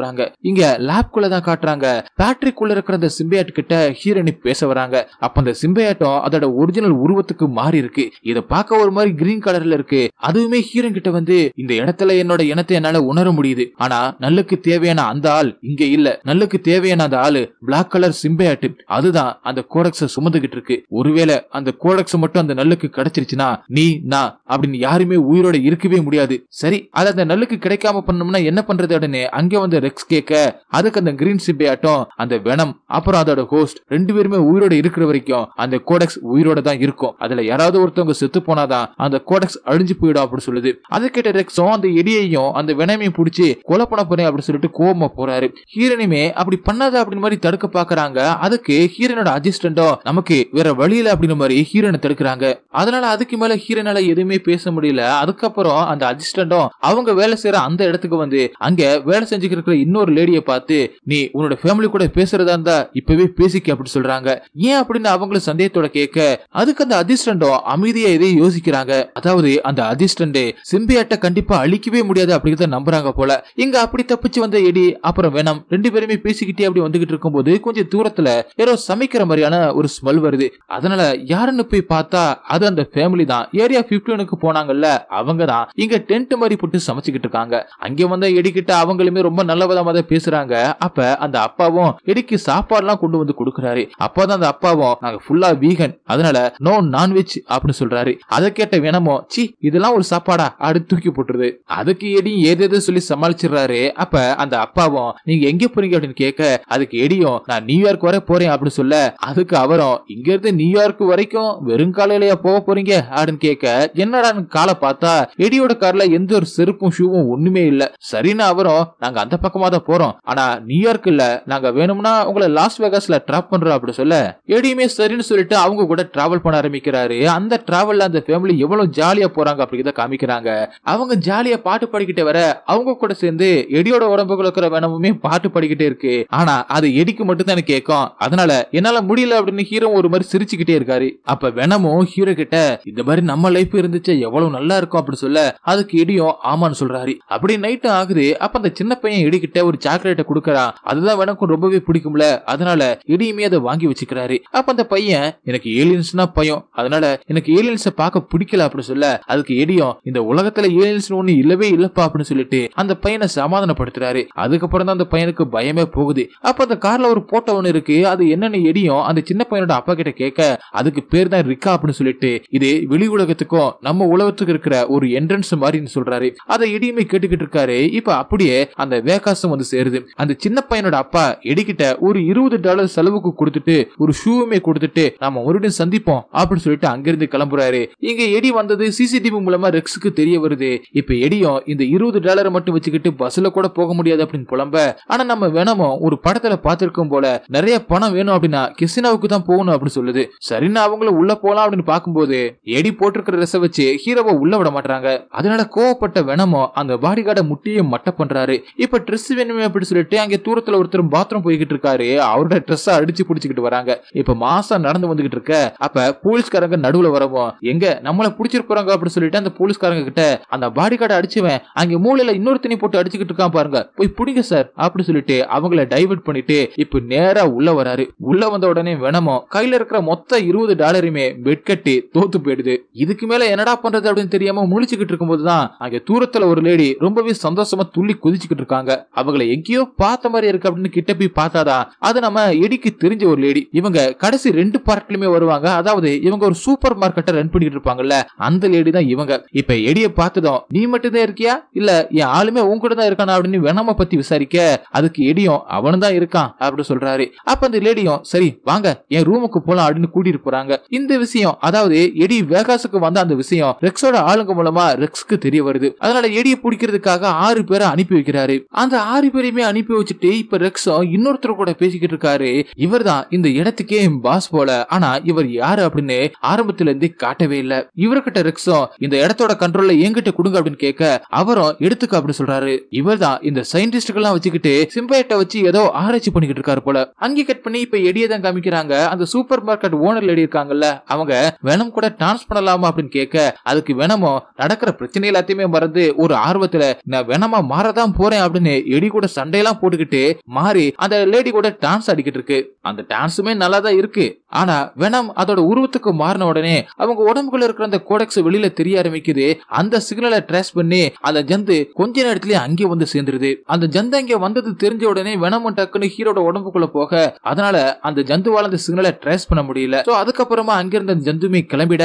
இங்க லேப் குள்ள தான் காட்டுறாங்க. பேட்டரிக்குள்ள இருக்கிற அந்த சிம்பியாட் கிட்ட ஹீரோனி பேச வராங்க. அப்ப அந்த சிம்பியாட்டம் அதோட ஒரிஜினல் உருவத்துக்கு மாறி இருக்கு. இத பார்க்க ஒரு மாதிரி கிரீன் கலர்ல இருக்கு. அதுவுமே ஹீரோ கிட்ட வந்து இந்த இடத்துல என்னோட இனத்தை என்னால உணர முடியுது, ஆனா நல்லுக்கு தேவையான அந்த ஆள் இங்க இல்ல, நல்லுக்கு தேவையான அந்த ஆளு பிளாக் கலர் சிம்பியாட், அதுதான் அந்த கோடெக்ஸை சுமந்துகிட்டு இருக்கு, ஒருவேளை அந்த கோடெக்ஸ் மட்டும் அந்த நல்லுக்கு கிடைச்சிருச்சுன்னா நீ நான் அப்படின்னு யாருமே உயிரோட இருக்கவே முடியாது, சரி அது அந்த நல்லுக்கு கிடைக்காம பண்ணோம்னா என்ன பண்றது, உடனே அங்க வந்து ரெக்ஸ் கேட்க அதுக்கு அந்த கிரீன் சிபியாட்டம் அந்த வெனம் அப்புறம் அதோட ஹோஸ்ட் ரெண்டு பேருமே உயிரோட இருக்கிற வரைக்கும் அந்த கோடெக்ஸ் உயிரோட தான் இருக்கும். அதுல யாராவது ஒருத்தவங்க செத்து போனாதான் அந்த கோடெக்ஸ் அழிஞ்சு போயிடும் அப்படின்னு சொல்லுது. அதை கேட்ட ரெக்ஸும் அந்த எடியையும் அந்த வெனமையும் பிடிச்சி கொலை பண்ண போறேன் அப்படின்னு சொல்லிட்டு கோபமா போறாரு. ஹீரனுமே அப்படி பண்ணாத அப்படின்னு மாதிரி தடுக்க பாக்குறாங்க. அதுக்கு ஹீரனோட அசிஸ்டண்டோ நமக்கு வேற வழியில அப்படின்னு மாதிரி ஹீரனை தடுக்கிறாங்க. அதனால அதுக்கு மேல ஹீரனால எதுவுமே பேச முடியல. அதுக்கப்புறம் அந்த அசிஸ்டண்டும் அவங்க வேலை செய்யற அந்த இடத்துக்கு வந்து அங்க வேலை செஞ்சுக்கிட்டு இருக்கிற இன்னொரு லேடியை பார்த்து நீ உன்னோட ஃபேமிலி கூட பேசுறதா இருந்தா இப்பவே பேசிக்க அப்படி சொல்றாங்க. ஏன் அப்படின்னு அவங்களும் சந்தேகத்தோட கேட்க அதுக்கு அந்த அசிஸ்டண்டும் அமைதியா இதை யோசிக்கிறாங்க. அதாவது அந்த அசிஸ்டண்ட் சிம்பியாட்ட கண்டிப்பா அழிக்கவே முடியாது அப்படிங்கறத நம்புறாங்க போல. இங்க அப்படி தப்பிச்சு வந்த எடி அப்புறம் வேணாம் ரெண்டு பேருமே பேசிக்கிட்டே அப்படி வந்துகிட்டு இருக்கும் போது கொஞ்சம் தூரத்துல யாரோ சமைக்கிற மாதிரியான ஒரு ஸ்மெல் வருது. அதனால யாருன்னு போய் பார்த்தா அது அந்த ஃபேமிலி தான். ஏரியா ஐம்பத்தி ஒன்னுக்கு போனாங்கல்ல அவங்க தான் இங்க டென்ட் மாதிரி போட்டு சமைச்சுக்கிட்டு இருக்காங்க. அங்க வந்த எடிக்கிட்ட அவங்களுமே ரொம்ப நல்ல விதமா தான் பேசுறாங்க. அப்ப அந்த அப்பாவும் எடிக்கு சாப்பாடு எல்லாம் கொண்டு வந்து கொடுக்கறாரு. அப்பதான் அந்த அப்பாவும் நாங்க ஃபுல்லா வீகன் அதனால நோ நான்வெஜ் அப்படின்னு சொல்றாரு. அதை கேட்ட வேணமோ சி இதெல்லாம் ஒரு சாப்பாடா அப்படி தூக்கி போட்டுருது. அதுக்கு எடி ஏதேதோ சொல்லி சமாளிச்சிடறாரு. அப்ப அந்த அப்பாவும் நீங்க எங்க போறீங்க அப்படின்னு கேட்க அதுக்கு எடியும் நான் நியூயார்க் வரை போறேன் அப்படின்னு சொல்ல அதுக்கு அவரும் இங்க இருந்து நியூயார்க் வரைக்கும் வெறுங்காலையிலயா போக போறீங்க அப்படின்னு கேட்க என்னடா காலை பார்த்தா எடியோட கார்ல எந்த ஒரு செருப்பும் ஷூவும் ஒண்ணுமே இல்ல. சரின்னு அவரும் நாங்க அந்த பக்கமா தான் போறோம் ஆனா நியூயார்க் இல்ல நாங்க வேணும்னா உங்களை லாஸ் வேகாஸ்ல டிராப் பண்றோம் அப்படின்னு சொல்ல எடியுமே சரின்னு சொல்லிட்டு அவங்க கூட டிராவல் பண்ண ஆரம்பிக்கிறாரு. அந்த டிராவல்ல அந்த ஃபேமிலி எவ்வளவு ஜாலியா போறாங்க அப்படிங்கிறத காமிக்கிறாங்க. அவங்க ஜாலியா பாட்டு பாடிக்கிட்டே வர அவங்க கூட சேர்ந்து எடியோட உடம்புக்குள்ள இருக்கிற வேணமுமே பாட்டு பாடிக்கிட்டே இருக்கு. ஆனா அது எடிக்கு மட்டும் தான் கேட்கும். அதனால என்னால முடியல அப்படின்னு ஹீரோ ஒரு மாதிரி சிரிச்சுக்கிட்டே இருக்காரு. அப்ப வேணமும் ஹீரோ கிட்ட இந்த மாதிரி நம்ம லைஃப் இருந்துச்சு எவ்வளவு நல்லா இருக்கும் அப்படி சொல்ல அதுக்கு எடியும் ஆமான்னு சொல்றாரு. அப்படி நைட் ஆகுது. அப்ப அந்த சின்ன பையன் எடி கிட்ட ஒரு சாக்லேட்டை கொடுக்கறான். அதுதான் வேணக்கும் ரொம்பவே பிடிக்கும்ல. அதனால எடியுமே அதை வாங்கி வச்சுக்கிறாரு. அப்ப அந்த பையன் எனக்கு ஏலியன்ஸ்னா பயம் அதனால எனக்கு ஏலியன்ஸை பார்க்க பிடிக்கல அப்படின்னு சொல்ல அதுக்கு எடியும் இந்த உலகத்துல ஏலியன்ஸ் ஒண்ணு இல்லவே இல்லப்பா அப்படின்னு சொல்லிட்டு அந்த பையனை சமாதானப்படுத்துறாரு. அதுக்கப்புறம் தான் அந்த பையனுக்கு பயமே போகுது. அப்ப அந்த கார்ல ஒரு போட்டோ ஒண்ணு இருக்கு. அது என்னன்னு எடியும் அந்த சின்ன பையனோட அப்பா கிட்ட கேட்க அதுக்கு பேர் தான் ரிக்கா அப்படின்னு சொல்லிட்டு இது வெளி உலகத்துக்கும் நம்ம உலகத்துக்கு இருக்கிற ஒரு என்ட்ரன்ஸ் மாதிரி சொல்றாரு. அதை எடியுமே கேட்டுக்கிட்டு இருக்காரு. இப்ப அப்படியே அந்த வேகாசம் வந்து சேருது. அந்த சின்ன பையனோட அப்பா எடிக்கிட்ட ஒரு இருபது டாலர் செலவுக்கு கொடுத்துட்டு ஒரு ஷூவுமே கொடுத்துட்டு நாம மறுபடியும் சந்திப்போம் அப்படின்னு சொல்லிட்டு அங்கிருந்து கிளம்புறாரு. இங்க எடி வந்தது சிசிடிவி மூலமா ரெக்ஸுக்கு தெரிய வருது. இப்ப எடியும் இந்த இருபது டாலரை மட்டும் வச்சுக்கிட்டு பஸ்ல கூட போக முடியாது அப்படின்னு புலம்ப ஆனா நம்ம வேணமோ ஒரு படத்துல பாத்துருக்கோம் போல நிறைய பணம் வேணும் அப்படின்னா கெசினாவுக்கு தான் போகணும் அப்படின்னு சொல்லுது. சரின்னா அவங்கள உள்ள போலாம் அப்படின்னு பாக்கும்போது எடி போட்டிருக்கிற ட்ரெஸ் வச்சு ஹீரோவை உள்ள விட மாட்டாங்க. அதனால கோவப்பட்ட வேணமோ அந்த பாடி கார்டை முட்டியே மட்ட பண்றாரு. இப்ப ட்ரெஸ் வேணுமே அப்படின்னு சொல்லிட்டு அங்க தூரத்துல ஒருத்தர் பாத்ரூம் போய்கிட்டு இருக்காரு. அவரோட ட்ரெஸ் அடிச்சு பிடிச்சிக்கிட்டு வராங்க. இப்ப மாசம் நடந்து வந்துகிட்டு இருக்க அப்ப போலீஸ்காரங்க நடுவுல வரவும் எங்க நம்மள பிடிச்சிருப்பாங்க அப்படின்னு சொல்லிட்டு அந்த போலீஸ்காரங்க கிட்ட அந்த பாடி கார்டை அடிச்சுவேன் அங்க மூலையில இன்னொரு தண்ணி போட்டு அடிச்சுக்கிட்டு இருக்கான் பாருங்க போய் பிடிங்க சார் அப்படின்னு சொல்லிட்டு அவங்கள டைவர்ட் பண்ணிட்டு இப்ப நேரா உள்ள வராரு. உள்ள வந்த உடனே வேணமோ கையில இருக்கிற மொத்த இருபது டாலருமே பெட் கட்டி தோத்து போயிடுது. இதுக்கு மேல என்னடா பண்றது அப்படின்னு தெரியாம முழிச்சுக்கிட்டு இருக்கும் போதுதான் அங்க தூரத்துல ஒரு லேடி ரொம்பவே சந்தோஷமா துள்ளி குதிச்சுக்கிட்டு இருக்காங்க. அவங்களை எங்கேயோ பார்த்த மாதிரி இருக்கு அப்படின்னு கிட்ட போய் பார்த்தாதான் அது நம்ம எடிக்கு தெரிஞ்ச ஒரு லேடி. இவங்க கடைசி ரெண்டு பார்ட்லயுமே வருவாங்க. அதாவது இவங்க ஒரு சூப்பர் மார்க்கெட்டை ரன் பண்ணிட்டு இருப்பாங்கல்ல அந்த லேடி தான் இவங்க. இப்ப எடியை பார்த்ததும் நீ மட்டும் தான் இருக்கியா இல்ல என் ஆளுமே உங்ககிட்ட தான் இருக்கானா அப்படின்னு வேணாம பத்தி விசாரிக்க அதுக்கு எடியும் அவனு தான் இருக்கான் அப்படின்னு சொல்றாரு. அப்ப அந்த லேடியும் சரி வாங்க என் ரூமுக்கு போலாம் அப்படின்னு கூட்டிட்டு போறாங்க. இந்த விஷயம் அதாவது எடி வேகாஸுக்கு வந்த அந்த விஷயம் ரெக்ஸோட ஆளுங்க மூலமா ரெக்ஸ்க்கு தெரிய வருது. அதனால எடியை பிடிக்கிறதுக்காக ஆறு பேரை அனுப்பி வைக்கிறாரு. அந்த ஆறு பேரையுமே அனுப்பி வச்சுட்டு இப்ப ரெக்ஸும் இன்னொருத்தர் கூட பேசிக்கிட்டு இருக்காரு. இவர் தான் இந்த இடத்துக்கே பாஸ் போல. ஆனா இவர் யாரு அப்படின்னு ஆரம்பத்துல இருந்து காட்டவே இல்ல. இவர்கிட்ட ரெக்ஸும் இந்த இடத்தோட கண்ட்ரோல்ல என்கிட்ட கொடுங்க அப்படின்னு கேட்க அவரும் எடுத்துக்க அப்படின்னு சொல்றாரு. இவர் தான் இந்த சயின்டிஸ்டுகள்லாம் வச்சுக்கிட்டு சிம்பைட்டை வச்சு ஏதோ ஆராய்ச்சி பண்ணிக்கிட்டு இருக்காரு போல. அங்கே கட் பண்ணி இப்ப எடியை தான் காமிக்கிறாங்க. அந்த சூப்பர் மார்க்கெட் ஓனர் லேடி இருக்காங்கல்ல அவங்க வெனம் கூட டான்ஸ் பண்ணலாமா அப்படின்னு கேட்க அதுக்கு வெனமோ நடக்கிற பிரச்சனை எல்லாத்தையுமே மறந்து ஒரு ஆர்வத்துல நான் வெனமா மாறதான் போறேன் அப்படின்னு எடி கூட சண்டையெல்லாம் போட்டுக்கிட்டு மாறி அந்த லேடி கூட டான்ஸ் ஆடிக்கிட்டு இருக்கு. அந்த டான்ஸுமே நல்லா தான் இருக்கு. ஆனா வெனம் அதோட உருவத்துக்கு மாறின உடனே அவங்க உடம்புக்குள்ள இருக்கிற அந்த கோடெக்ஸ் வெளியில தெரிய ஆரம்பிக்குது. அந்த சிக்னலை ட்ரேஸ் பண்ணி அந்த ஜந்து கொஞ்ச நேரத்திலேயே அங்கே வந்து சேர்ந்துருது. அந்த ஜந்து அங்கே வந்தது தெரிஞ்ச உடனே வெனம் டக்குன்னு ஹீரோட உடம்புக்குள்ள போக அதனால அந்த ஜந்துவால அந்த சிக்னலை ட்ரேஸ் பண்ண முடியல. சோ அதுக்கப்புறமா அங்கிருந்த ஜந்துமே கிளம்பிட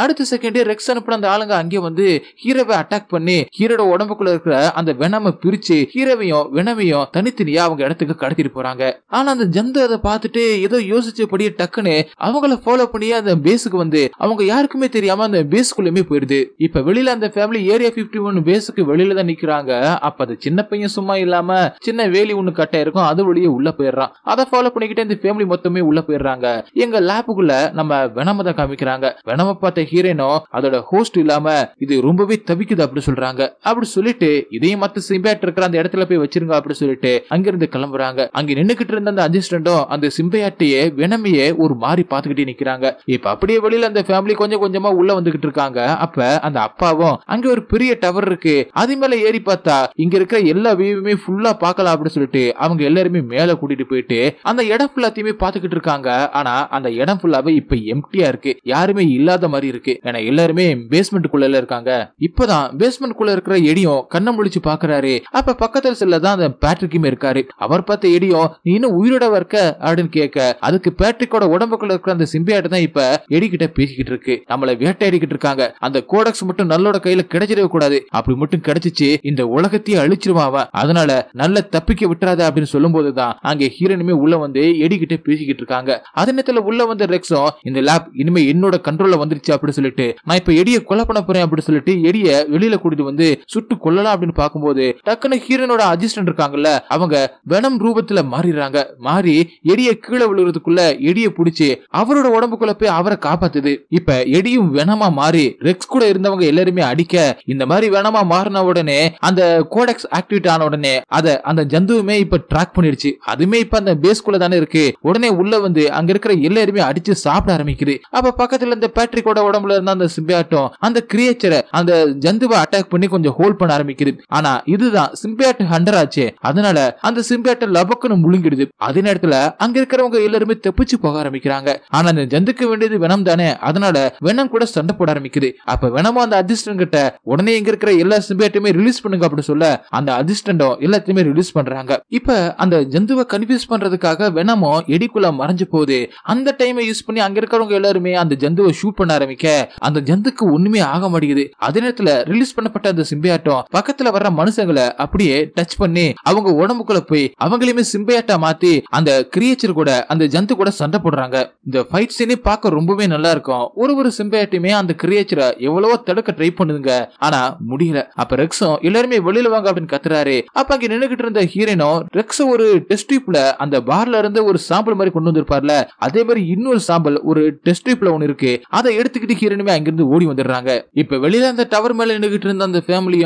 அடுத்த செகண்டே ரெக்ஸ் அனுப்பின அந்த ஆளுங்க அங்கே வந்து ஹீரோவை அட்டாக் பண்ணி ஹீரோட உடம்புக்குள்ள இருக்கிற அந்த வெனம பிரிச்சு ஹீரோவையும் வெனமையும் தனித்தனியா அவங்க இடத்துக்கு கடத்திட்டு போறாங்க. ஆனா அந்த ஜந்து அதை பார்த்துட்டு ஏதோ யோசிச்சபடியே டக்குன்னு அவங்கள ஃபாலோ பண்ணி அந்த பேஸுக்கு வந்து அவங்க யாருக்குமே தெரியாம அந்த பேஸ்க்குள்ளயுமே போயிடுது. இப்ப வெளியில அந்த ஃபேமிலி ஏரியா பிப்டி ஒன் பேஸுக்கு வெளியில தான் நிக்கிறாங்க. அப்ப அது சின்ன பையன் சும்மா இல்லாம சின்ன வேலி ஒண்ணு கட்ட இருக்கும், அது வழியே உள்ள போயிடுறான். அதை ஃபாலோ பண்ணிக்கிட்டே இந்த ஃபேமிலி மொத்தமே உள்ள போயிடுறாங்க. எங்க லேப்புக்குள்ள நம்ம வெனம தான் காமிக்கிறாங்க. வெனம பார்த்த ஹீரோனோ அதோட ஹோஸ்ட் இல்லாம இது ரொம்பவே தவிக்குது அப்படி சொல்றாங்க. அப்படி சொல்லிட்டு இதையும் மத்த சிம்பையாட் இருக்கிற அந்த இடத்துல போய் வச்சிருங்க அப்படி சொல்லிட்டு அங்கிருந்து கிளம்புறாங்க. அங்க நின்னுகிட்டு இருந்த அந்த அசிஸ்டண்டும் அந்த சிம்பையாட்டையே வெனமையே ஒரு மாதிரி பாத்துக்கிட்டே நிக்கிறாங்க. இப்ப அப்படியே வெளியில அந்த ஃபேமிலி கொஞ்சம் கொஞ்சமா உள்ள வந்துகிட்டு இருக்காங்க. அப்ப அந்த அப்பாவும் அங்க ஒரு பெரிய டவர் இருக்கு, அது மேல ஏறி பார்த்தா இங்க இருக்கிற எல்லா வியூவுமே ஃபுல்லா பார்க்கலாம் அப்படின்னு சொல்லிட்டு அவங்க எல்லாருமே மேல கூட்டிட்டு போயிட்டு அந்த இடம் ஃபுல்லாத்தையுமே பாத்துக்கிட்டு இருக்காங்க. ஆனா அந்த இடம் ஃபுல்லாவே இப்ப எம்டியா இருக்கு, யாருமே இல்லாத மாதிரி இருக்கு. ஏன்னா எல்லாருமே பேஸ்மெண்ட் குள்ள இருக்காங்க. இப்பதான் பேஸ்மெண்ட் குள்ள இருக்கிற எடியும் கண்ணை முழிச்சு பாக்குறாரு. அப்ப பக்கத்துல செல்லதான் அந்த பேட்ரிக்குமே இருக்காரு. அவர் பார்த்த எடியும் நீ இன்னும் உயிரோட வர்க்க அப்படின்னு கேட்க அதுக்கு பேட்ரிக்கோட உடம்புக்குள்ள இருக்கிற அந்த சிம்பியாட் தான் இப்ப எடி கிட்ட பேசிக்கிட்டு இருக்கு. நம்மள வேட்டையாடிக்கிட்டு இருக்காங்க, அந்த கோடக்ஸ் மட்டும் நல்லோட கையில கிடைச்சிடவே கூடாது, அப்படி மட்டும் கிடைச்சிச்சு இந்த உலகத்தையே அழிச்சிருவான் அவன், அதனால நல்ல தப்பிக்க விட்டுறாத அப்படின்னு சொல்லும் போதுதான் அங்க ஹீரோனுமே உள்ள வந்து எடி கிட்ட பேசிக்கிட்டு இருக்காங்க. அதே நேரத்துல உள்ள வந்த ரெக்ஸும் இந்த லேப் இனிமே என்னோட கண்ட்ரோல்ல வந்துருச்சு அப்படின்னு சொல்லிட்டு நான் இப்ப எடியை கொலை பண்ண போறேன் அப்படின்னு சொல்லிட்டு எடிய வெளியில கூட்டிட்டு வந்து சுட்டு கொல்லலாம் அப்படின்னு பாக்கும்போது டக்குனு ஹீரோனோட அசிஸ்டன்ட் இருக்காங்கல்ல அவங்க வெனம் ரூபத்துல மாறிடுறாங்க. மாறி எடிய கீழே விழுறதுக்குள்ள எடிய பிடிச்சி அவரோட உடம்புக்குள்ள போய் அவரை காப்பாத்துது. இப்ப எடியும் வெனமா மாறி ரெக்ஸ் கூட இருந்தவங்க எல்லாருமே அடிக்க இந்த மாதிரி வெனமா மாறின உடனே அந்த கோடெக்ஸ் ஆக்டிவேட் ஆன உடனே அத அந்த ஜந்துவுமே இப்ப ட்ராக் பண்ணிடுச்சு. அதுமே இப்ப அந்த பேஸ்குள்ள தானே இருக்கு. உடனே உள்ள வந்து அங்க இருக்கிற எல்லாருமே அடிச்சு சாப்பிட ஆரம்பிக்குது. அப்ப பக்கத்துல இந்த பேட்ரிக்கோட உடம்புல இருந்த அந்த சிம்பியாட்டும் அந்த கிரியேச்சரை அந்த ஜந்துவை அட்டாக் பண்ணி கொஞ்சம் ஹோல்ட் பண்ண ஆரம்பிக்குது. ஆனா இதுதான் சிம்பியாட் ஹண்டர் ஆச்சு, அதனால அந்த சிம்பியாட்ட லபக்குன்னு முழுங்கிடுது. அதே நேரத்துல அங்க இருக்கிறவங்க எல்லாருமே தப்பிச்சு போக ஆரம்பிக்கிறாங்க. ஆனா அந்த ஜந்துக்கு வேண்டியது வெனம் தானே, அதனால வெனம் கூட சண்டை போட ஆரம்பிக்குது. அப்ப வெனமும் அந்த அசிஸ்டன்ட் கிட்ட உடனே இங்க இருக்கிற எல்லா சிம்பியாட்டுமே ரிலீஸ் பண்ணுங்க அப்படின்னு சொல்ல அந்த அசிஸ்டண்டும் எல்லாத்தையுமே ரிலீஸ் பண்றாங்க. இப்ப அந்த ஜந்துவை கன்ஃபியூஸ் பண்றதுக்காக வெனமும் எடிக்குள்ள மறைஞ்சு போகுது. அந்த டைமை யூஸ் பண்ணி அங்க இருக்கிறவங்க எல்லாருமே அந்த ஜந்துவை ஷூட் பண்ண ஆரம்பிக்க அந்த ஜந்துக்கு ஒண்ணுமே ஆக மாட்டேங்குது. அதே நேரத்துல ரிலீஸ் பண்ணப்பட்ட அந்த சிம்பியாட்டம் பக்கத்துல வர்ற மனுஷங்களை அப்படியே டச் பண்ணி அவங்க உடம்புக்குள்ள போய் அவங்களையுமே சிம்பியாட்டா மாத்தி அந்த கிரியேச்சர் கூட அந்த ஜந்து கூட சண்டை போடுறாங்க. இந்த ஃபைட் சீனே பார்க்க ரொம்பவே நல்லா இருக்கும். ஒரு ஒரு சிம்பியாட்டுமே அந்த கிரியேச்சரை எவ்வளவோ தடுக்க ட்ரை பண்ணுதுங்க, ஆனா முடியல. அப்ப ரெக்ஸும் எல்லாருமே வெளியில வாங்க அப்படின்னு கத்துறாரு. அப்ப அங்க நின்னுகிட்டு இருந்த ஹீரோனோ ரெக்ஸ் ஒரு டெஸ்ட் டியூப்ல அந்த பார்ல இருந்து ஒரு சாம்பிள் மாதிரி கொண்டு வந்திருப்பார்ல, அதே மாதிரி இன்னொரு சாம்பிள் ஒரு டெஸ்ட் டியூப்ல ஒன்னு இருக்கு, அதை எடுத்துக்கிட்டு ஹீரோனுமே அங்கிருந்து ஓடி வந்துடுறாங்க. இப்ப வெளியில அந்த டவர் மேல நின்றுகிட்டு இருந்த அந்த ஃபேமிலியும்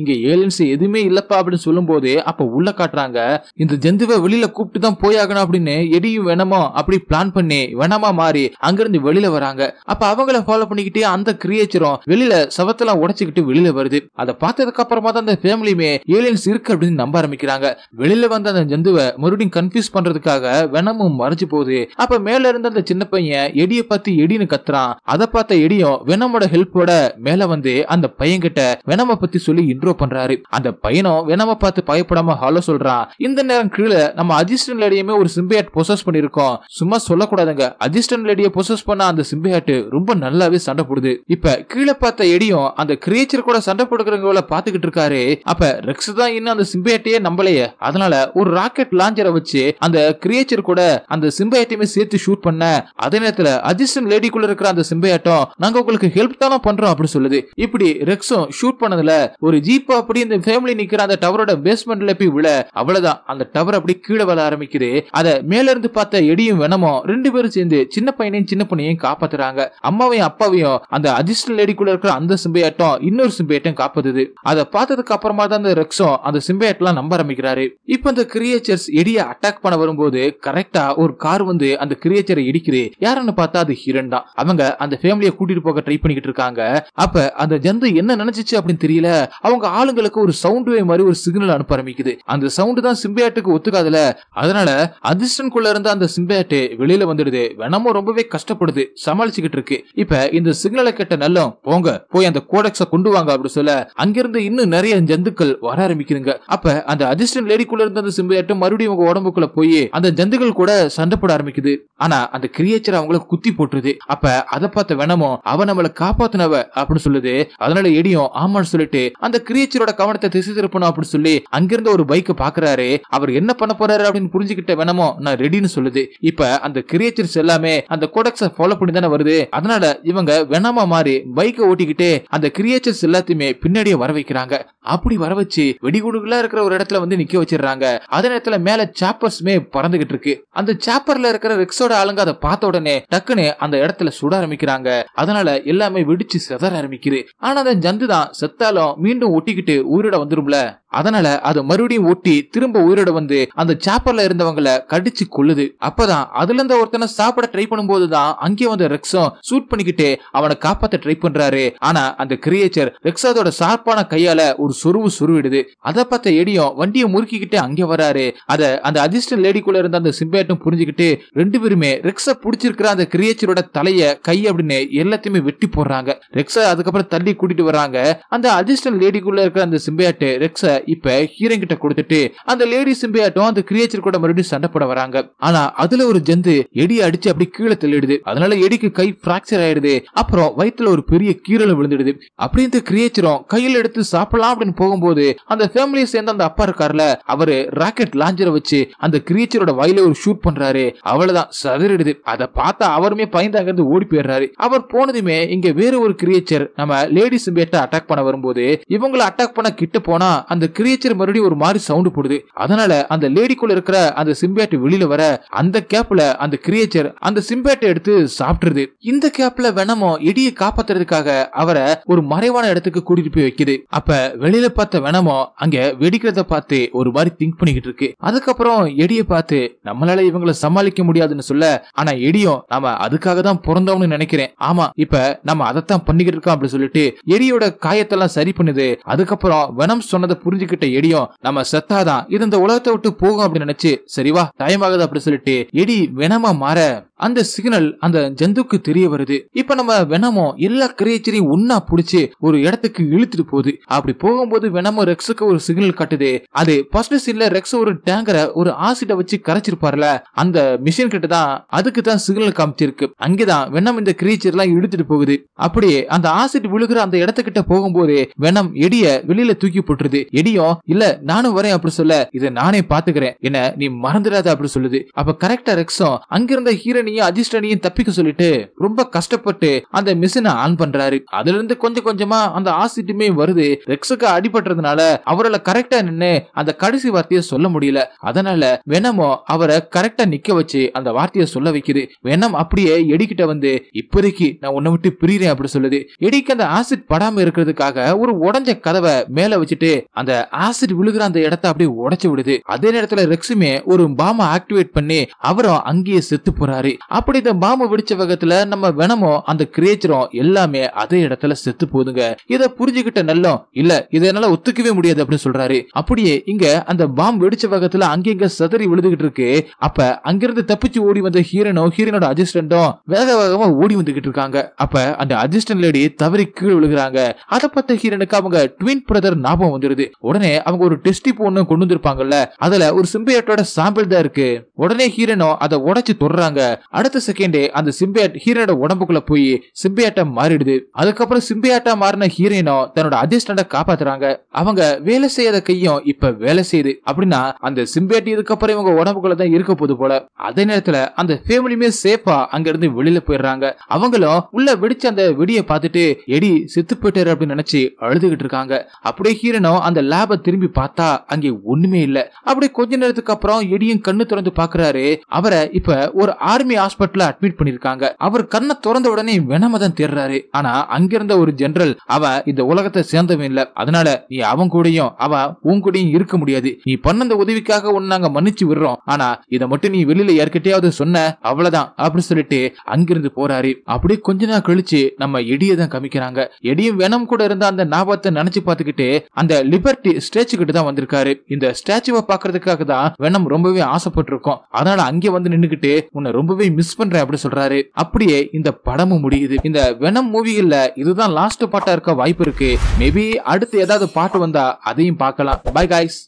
இங்க ஏலியன்ஸ் எதுவுமே இல்லப்பா அப்படின்னு சொல்லும் போது அப்ப உள்ள காட்டுறாங்க. இந்த ஜந்துவை வெளியில கூப்பிட்டு தான் போயாகணும் அப்படின்னு எடியும் வேணாமோ அப்படி பிளான் பண்ணி வேணாமா மாறி அங்கிருந்து வெளியில வராங்க. அப்ப அவங்கள ஃபாலோ பண்ணிக்கிட்டே அந்த கிரியேச்சரும் வெளியில சவத்தெல்லாம் உடைச்சுக்கிட்டு வெளியில வருது. அதை பார்த்ததுக்கு அப்புறமா தான் அந்த ஃபேமிலியுமே ஏலியன்ஸ் இருக்கு அப்படின்னு நம்ப ஆரம்பிக்கிறாங்க. வெளியில வந்து அந்த ஜந்துவை மறுபடியும் கன்ஃபியூஸ் பண்றதுக்காக வேணாமும் மறைஞ்சு போகுது. அப்ப மேல இருந்த அந்த சின்ன பையன் எடிய பார்த்து எடின்னு கத்துறான். அதை எடியும் வெனமோட ஹெல்ப்போட மேல வந்து அந்த பையன் கிட்ட வெனம பத்தி சொல்லி இன்ட்ரோ பண்றாரு. அந்த பையனும் வெனம பார்த்து பயப்படாம ஹாலோ சொல்றான். இந்த நேரம் கீழே நம்ம அசிஸ்டன்ட் லேடியுமே ஒரு சிம்பியாட் பொசஸ் பண்ணிருக்கோம், சும்மா சொல்லக்கூடாதுங்க, அசிஸ்டன்ட் லேடியை பொசஸ் பண்ண அந்த சிம்பியாட் ரொம்ப நல்லாவே சண்டை போடுது. இப்ப கீழே பார்த்த எடியும் அந்த கிரியேச்சர் கூட சண்டை போடுக்கிறவங்கள பாத்துக்கிட்டு இருக்காரு. அப்ப ரெக்ஸ் தான் இன்னும் அந்த சிம்பியாட்டையே நம்பலையே, அதனால ஒரு ராக்கெட் லாஞ்சரை வச்சு அந்த கிரியேச்சர் கூட அந்த சிம்பியாட்டையுமே சேர்த்து ஷூட் பண்ண அதே நேரத்துல அசிஸ்டன்ட் லேடிக்குள்ள இருக்கிற அந்த சிம்பியாட்டும் நாங்க உங்களுக்கு ஹெல்ப் தான பண்றோம் அப்படி சொல்லுது. இப்படி ரெக்ஸும் ஷூட் பண்ணதுல ஒரு ஜீப் அப்படி இந்த ஃபேமிலி நிக்கிற அந்த டவரோட பேஸ்மெண்ட்ல போய் விழ அவ்வளவுதான் அந்த டவர் அப்படி கீழே வர ஆரம்பிக்குது. அத மேல இருந்து பார்த்த எடியும் வெனமோ ரெண்டு பேரும் சேர்ந்து சின்ன பையனையும் சின்ன பொண்ணையும் காப்பாத்துறாங்க. அம்மாவையும் அப்பாவையும் அந்த அசிஸ்டன்ட் லேடிக்குள்ள இருக்கிற அந்த சிம்பையாட்டம் இன்னொரு சிம்பையாட்டம் காப்பாத்துது. அதை பார்த்ததுக்கு அப்புறமா தான் அந்த ரெக்ஸும் அந்த சிம்பையாட்டெல்லாம் நம்ப ஆரம்பிக்கிறாரு. இப்ப அந்த கிரியேச்சர்ஸ் எடிய அட்டாக் பண்ண வரும்போது கரெக்டா ஒரு கார் வந்து அந்த கிரியேச்சரை இடிக்குது. யாருன்னு பார்த்தா அது ஹீரன் தான். அவங்க அந்த ஃபேமிலி கூட்டிட்டு போக ட்ரை பண்ணிக்கிட்டு இருக்காங்க. அப்ப அந்த ஜந்து என்ன நினைச்சிச்சு அப்படின்னு தெரியல, அவங்க ஆளுங்களுக்கு ஒரு சவுண்ட் வே மாதிரி ஒரு சிக்னல் அனுப்ப ஆரம்பிக்குது. அந்த சவுண்ட் தான் சிம்பியாட்டுக்கு ஒத்துக்காதுல, அதனால அதிர்ஷ்டன்குள்ள இருந்த அந்த சிம்பியாட்டு வெளியில வந்துடுது. வெனமும் ரொம்பவே கஷ்டப்படுது, சமாளிச்சுக்கிட்டு இருக்கு. இப்ப இந்த சிக்னலை கேட்ட நல்லம் போங்க போய் அந்த கோடெக்ஸ கொண்டு வாங்க அப்படின்னு சொல்ல அங்கிருந்து இன்னும் நிறைய ஜந்துக்கள் வர ஆரம்பிக்குதுங்க. அப்ப அந்த அதிர்ஷ்டன் லேடிக்குள்ள இருந்த அந்த சிம்பியாட்டு மறுபடியும் உங்க உடம்புக்குள்ள போய் அந்த ஜந்துக்கள் கூட சண்டை போட ஆரம்பிக்குது. ஆனா அந்த கிரியேச்சர் அவங்கள குத்தி போட்டுருது. அப்ப அதை பார்த்த வெனமோ அவ நம்மள காப்பாத்தினவ அப்படின்னு சொல்லுது. அதனால எடியும் ஆமான்னு சொல்லிட்டு அந்த கிரியேச்சரோட கவனத்தை திசை திருப்பணும் அப்படின்னு சொல்லி அங்கிருந்து ஒரு பைக் பாக்குறாரு. அவர் என்ன பண்ண போறாரு அப்படின்னு புரிஞ்சுக்கிட்ட வெனமோ நான் ரெடின்னு சொல்லுது. இப்ப அந்த கிரியேச்சர்ஸ் எல்லாமே அந்த கோடெக்ஸை ஃபாலோ பண்ணி தானே வருது. அதனால இவங்க வெனமா மாறி பைக்கை ஓட்டிக்கிட்டே அந்த கிரியேச்சர்ஸ் எல்லாத்தையுமே பின்னாடியே வர வைக்கிறாங்க. அப்படி வர வச்சு வெடிகுடுகளா இருக்கிற ஒரு இடத்துல வந்து நிக்க வச்சிடறாங்க. அதே நேரத்துல மேல சாப்பர்ஸ்மே பறந்துகிட்டு இருக்கு. அந்த சாப்பர்ல இருக்கிற ரெக்ஸோட ஆளுங்க அதை பார்த்த உடனே டக்குன்னு அந்த இடத்துல சுட ஆரம்பிக்கிறாங்க. அதனால எல்லாமே வெடிச்சு செதற ஆரம்பிக்குது. ஆனா அந்த ஜந்து தான் செத்தாலும் மீண்டும் ஒட்டிக்கிட்டு உயிரோட வந்துரும்ல, அதனால அது மறுபடியும் ஒட்டி திரும்ப உயிரோட வந்து அந்த சாப்பர்ல இருந்தவங்களை கடிச்சு கொள்ளுது. அப்பதான் அதுல இருந்த ஒருத்தனை சாப்பிட ட்ரை பண்ணும் போதுதான் அங்கே வந்து ரெக்ஸும் சூட் பண்ணிக்கிட்டு அவனை காப்பாத்த ட்ரை பண்றாரு. ஆனா அந்த கிரியேச்சர் ரெக்ஸாதோட சார்பான கையால ஒரு சொருவு சொருவிடுது. அதை பார்த்த எடியும் வண்டியை முறுக்கிக்கிட்டு அங்கே வராரு. அத அந்த அதிர்ஷ்டன் லேடிக்குள்ள இருந்த அந்த சிம்பேட்டும் புரிஞ்சுக்கிட்டு ரெண்டு பேருமே ரெக்ஸ புடிச்சிருக்கிற அந்த கிரியேச்சரோட தலைய கை அப்படின்னு எல்லாத்தையுமே வெட்டி போடுறாங்க. ரெக்ஸ அதுக்கப்புறம் தள்ளி கூட்டிட்டு வராங்க. அந்த அதிர்ஷ்டன் லேடிக்குள்ள இருக்கிற அந்த சிம்பேட் ரெக்ஸ இப்ப ஹீரோ கிட்ட கொடுத்துட்டு அந்த லேடி சிம்பியாட்டும் அந்த கிரியேச்சர் கூட மறுபடியும் சண்டை போட வராங்க. ஆனா அதுல ஒரு ஜந்து எடி அடிச்சு அப்படி கீழே தள்ளிடுது. அதனால எடிக்கு கை பிராக்சர் ஆயிடுது. அப்புறம் வயிற்றுல ஒரு பெரிய கீரல் விழுந்துடுது. அப்படி இந்த கிரியேச்சரும் கையில் எடுத்து சாப்பிடலாம் அப்படின்னு போகும்போது அந்த ஃபேமிலியை சேர்ந்த அந்த அப்பா இருக்கார்ல, அவரு ராக்கெட் லாஞ்சரை வச்சு அந்த கிரியேச்சரோட வாயில ஒரு ஷூட் பண்றாரு. அவ்வளவுதான் சதறிடுது. அதை பார்த்தா அவருமே பயந்து அங்கிருந்து ஓடி போயிடுறாரு. அவர் போனதுமே இங்க வேற ஒரு கிரியேச்சர் நம்ம லேடி சிம்பியாட்ட அட்டாக் பண்ண வரும்போது இவங்களை அட்டாக் பண்ண கிட்ட போனா அந்த கிரியேச்சர் மறுபடியும் ஒரு மாதிரி சவுண்ட் போடுது. அதனால அந்த லேடிக்குள்ள இருக்கிற அந்த சிம்பேட் வெளியில வர அந்த கேப்ல அந்த கிரியேச்சர் அந்த சிம்பேட்டை எடுத்து சாப்பிட்டுருது. இந்த கேப்ல வெனமோ எடியை காப்பாத்துறதுக்காக அவரை ஒரு மறைவான இடத்துக்கு கூட்டிட்டு போய் வைக்குது. அப்ப வெளியில பார்த்த வெனமோ அங்க வெடிக்கிறத பார்த்து ஒரு மாதிரி திங்க் பண்ணிக்கிட்டு இருக்கு. அதுக்கப்புறம் எடியை பார்த்து நம்மளால இவங்களை சமாளிக்க முடியாதுன்னு சொல்ல, ஆனா எடியும் நாம அதுக்காக தான் பிறந்தோம்னு நினைக்கிறேன், ஆமா இப்ப நம்ம அதைத்தான் பண்ணிக்கிட்டு இருக்கோம் அப்படின்னு சொல்லிட்டு எடியோட காயத்தெல்லாம் சரி பண்ணுது. அதுக்கப்புறம் வெனம் சொன்னதை புரிஞ்சு கிட்ட எடியும் நம்ம செத்தாதான் இது இந்த உலகத்தை விட்டு போகும் அப்படின்னு நினைச்சு சரிவா டைம் ஆகுது அப்படின்னு சொல்லிட்டு எடி வெனமா மாற அந்த சிக்னல் அந்த ஜந்துக்கு தெரிய வருது. இப்ப நம்ம வெனமோ எல்லா கிரியேச்சரையும் ஒன்னா புடிச்சு ஒரு இடத்துக்கு இழுத்துட்டு போகுது. அப்படி போகும்போது வெனமோ ரெக்ஸுக்கு ஒரு சிக்னல் காட்டுது. அது ஃபர்ஸ்ட் சீன்ல ரெக்ஸ் ஒரு டேங்கரை ஒரு ஆசிட வச்சு கரைச்சிருப்பாருல அந்த மிஷின் கிட்ட தான் அதுக்கு தான் சிக்னல் காமிச்சிருக்கு. அங்கேதான் வெனம் இந்த கிரியேச்சர் எல்லாம் இழுத்துட்டு போகுது. அப்படியே அந்த ஆசிட் விழுகிற அந்த இடத்துக்கிட்ட போகும்போது வெனம் எடிய வெளியில தூக்கி போட்டுருது. எடியும் இல்ல நானும் வரேன் அப்படி சொல்ல இதை நானே பாத்துக்கிறேன், என்ன நீ மறந்துடாத அப்படி சொல்லுது. அப்ப கரெக்டா ரெக்ஸும் அங்கிருந்த ஹீரோ அதிர்ஷ்டனையும் தப்பிக்க சொல்லிட்டு ரொம்ப கஷ்டப்பட்டு அந்த மிஷினை ஆன் பண்றாரு. அதுல இருந்து கொஞ்சம் கொஞ்சமா அந்த ஆசிட்டுமே வருது. ரெக்ஸுக்கு அடிபட்டதுனால அவரால் கரெக்டா நின்னு அந்த கடைசி வார்த்தையை சொல்ல முடியல. அதனால வெனமோ அவரை கரெக்டா நிக்க வச்சு அந்த வார்த்தையை சொல்ல வைக்குது. வெனம் அப்படியே எடிக்கிட்ட வந்து இப்போதைக்கு நான் உன்னை விட்டு பிரியறேன் அப்படி சொல்லுது. எடிக்கு அந்த ஆசிட் படாம இருக்கிறதுக்காக ஒரு உடஞ்ச கதவை மேல வச்சுட்டு அந்த ஆசிட் விழுகிற அந்த இடத்தை அப்படியே உடைச்சு விடுது. அதே நேரத்துல ரெக்ஸுமே ஒரு பாம்பை ஆக்டிவேட் பண்ணி அவரும் அங்கேயே செத்து போறாரு. அப்படி இந்த பாம்பு வெடிச்ச வகத்துல நம்ம வெனமோ அந்த கிரியேச்சரும் எல்லாமே அதே இடத்துல செத்து போதுங்க. இதை புரிஞ்சுக்கிட்ட நல்லம் இல்ல இதை என்னால ஒத்துக்கவே முடியாது அப்படின்னு சொல்றாரு. அப்படியே இங்க அந்த பாம்பு வெடிச்ச வகத்துல அங்கங்க சதறி விழுதுகிட்டு இருக்கு. அப்ப அங்கிருந்து தப்பிச்சு ஓடி வந்த ஹீரனோ ஹீரனோட அசிஸ்டண்டும் வேக வேகமா ஓடி வந்துகிட்டு இருக்காங்க. அப்ப அந்த அசிஸ்டன்ட் லேடி தவறி கீழ் விழுகிறாங்க. அதை பார்த்த ஹீரனுக்கு அவங்க ட்வின் பிரதர் ஞாபகம் வந்துருது. உடனே அவங்க ஒரு டெஸ்டி போன்னு கொண்டு வந்திருப்பாங்கல்ல, அதுல ஒரு சிம்பியாட்டோட சாம்பிள் தான் இருக்கு. உடனே ஹீரனோ அதை உடைச்சு தொடறாங்க. அடுத்த செகண்டே அந்த சிம்பியாட் ஹீரோனோட உடம்புக்குள்ள போய் சிம்பியாட்டா மாறிடுது. அதுக்கப்புறம் சிம்பியாட்டா மாறின ஹீரோனோ தன்னோட அதிர்ஷ்டத்தை காப்பாத்துறாங்க. அவங்க வேலை செய்யாத கையும் இப்ப வேலை செய்யுது. அப்படின்னா அந்த சிம்பியாட் இதுக்கப்புறம் இவங்க உடம்புக்குள்ளதான் இருக்க போது போல. அதே நேரத்துல அந்த ஃபேமிலியுமே சேஃபா அங்க இருந்து வெளியில போயிடுறாங்க. அவங்களும் உள்ள வெடிச்ச அந்த வெடிய பார்த்துட்டு எடி செத்து போயிட்டாரு அப்படின்னு நினைச்சு அழுதுகிட்டு இருக்காங்க. அப்படியே ஹீரோனோ அந்த லேப திரும்பி பார்த்தா அங்கே ஒண்ணுமே இல்ல. அப்படியே கொஞ்ச நேரத்துக்கு அப்புறம் எடியும் கண்ணு திறந்து பாக்குறாரு. அவரை இப்ப ஒரு ஆர்மி ஹாஸ்பிட்டல் அட்மிட் பண்ணிருக்காங்க. அவர் கண்ணை திறந்த உடனே வெனம தான் தேடுறாரு. ஆனா அங்கிருந்த ஒரு ஜெனரல் அவ இந்த உலகத்தை சேர்ந்தவன் இல்ல, அதனால நீ அவன் கூடயும் அவ உன் கூடயும் இருக்க முடியாது, நீ பண்ண அந்த உதவிக்காக உன்னை நாங்க மன்னிச்சு விடுறோம், ஆனா இதை மட்டும் நீ வெளியில யார்கிட்டயாவது சொன்ன அவ்வளவுதான் அப்படின்னு சொல்லிட்டு அங்கிருந்து போறாரு. அப்படியே கொஞ்ச நாள் கழிச்சு நம்ம எடியை தான் காமிக்கிறாங்க. எடியும் வெனம் கூட இருந்த அந்த ஞாபகத்தை நினைச்சு பார்த்துக்கிட்டு அந்த லிபர்டி ஸ்டாச்சு கிட்ட தான் வந்திருக்காரு. இந்த ஸ்டாச்சுவை பாக்குறதுக்காக தான் வெனம் ரொம்பவே ஆசைப்பட்டிருக்கோம், அதனால அங்கே வந்து நின்னுக்கிட்டு உன்னை ரொம்பவே மிஸ் பண்றேன் அப்படி சொல்றாரு. அப்படியே இந்த படமும் முடியுது. இந்த வெனம் மூவில இதுதான் லாஸ்ட் பார்ட்டா இருக்க வாய்ப்பு இருக்கு. மேபி அடுத்து ஏதாவது பார்ட் வந்தா அதையும் பார்க்கலாம். Bye guys.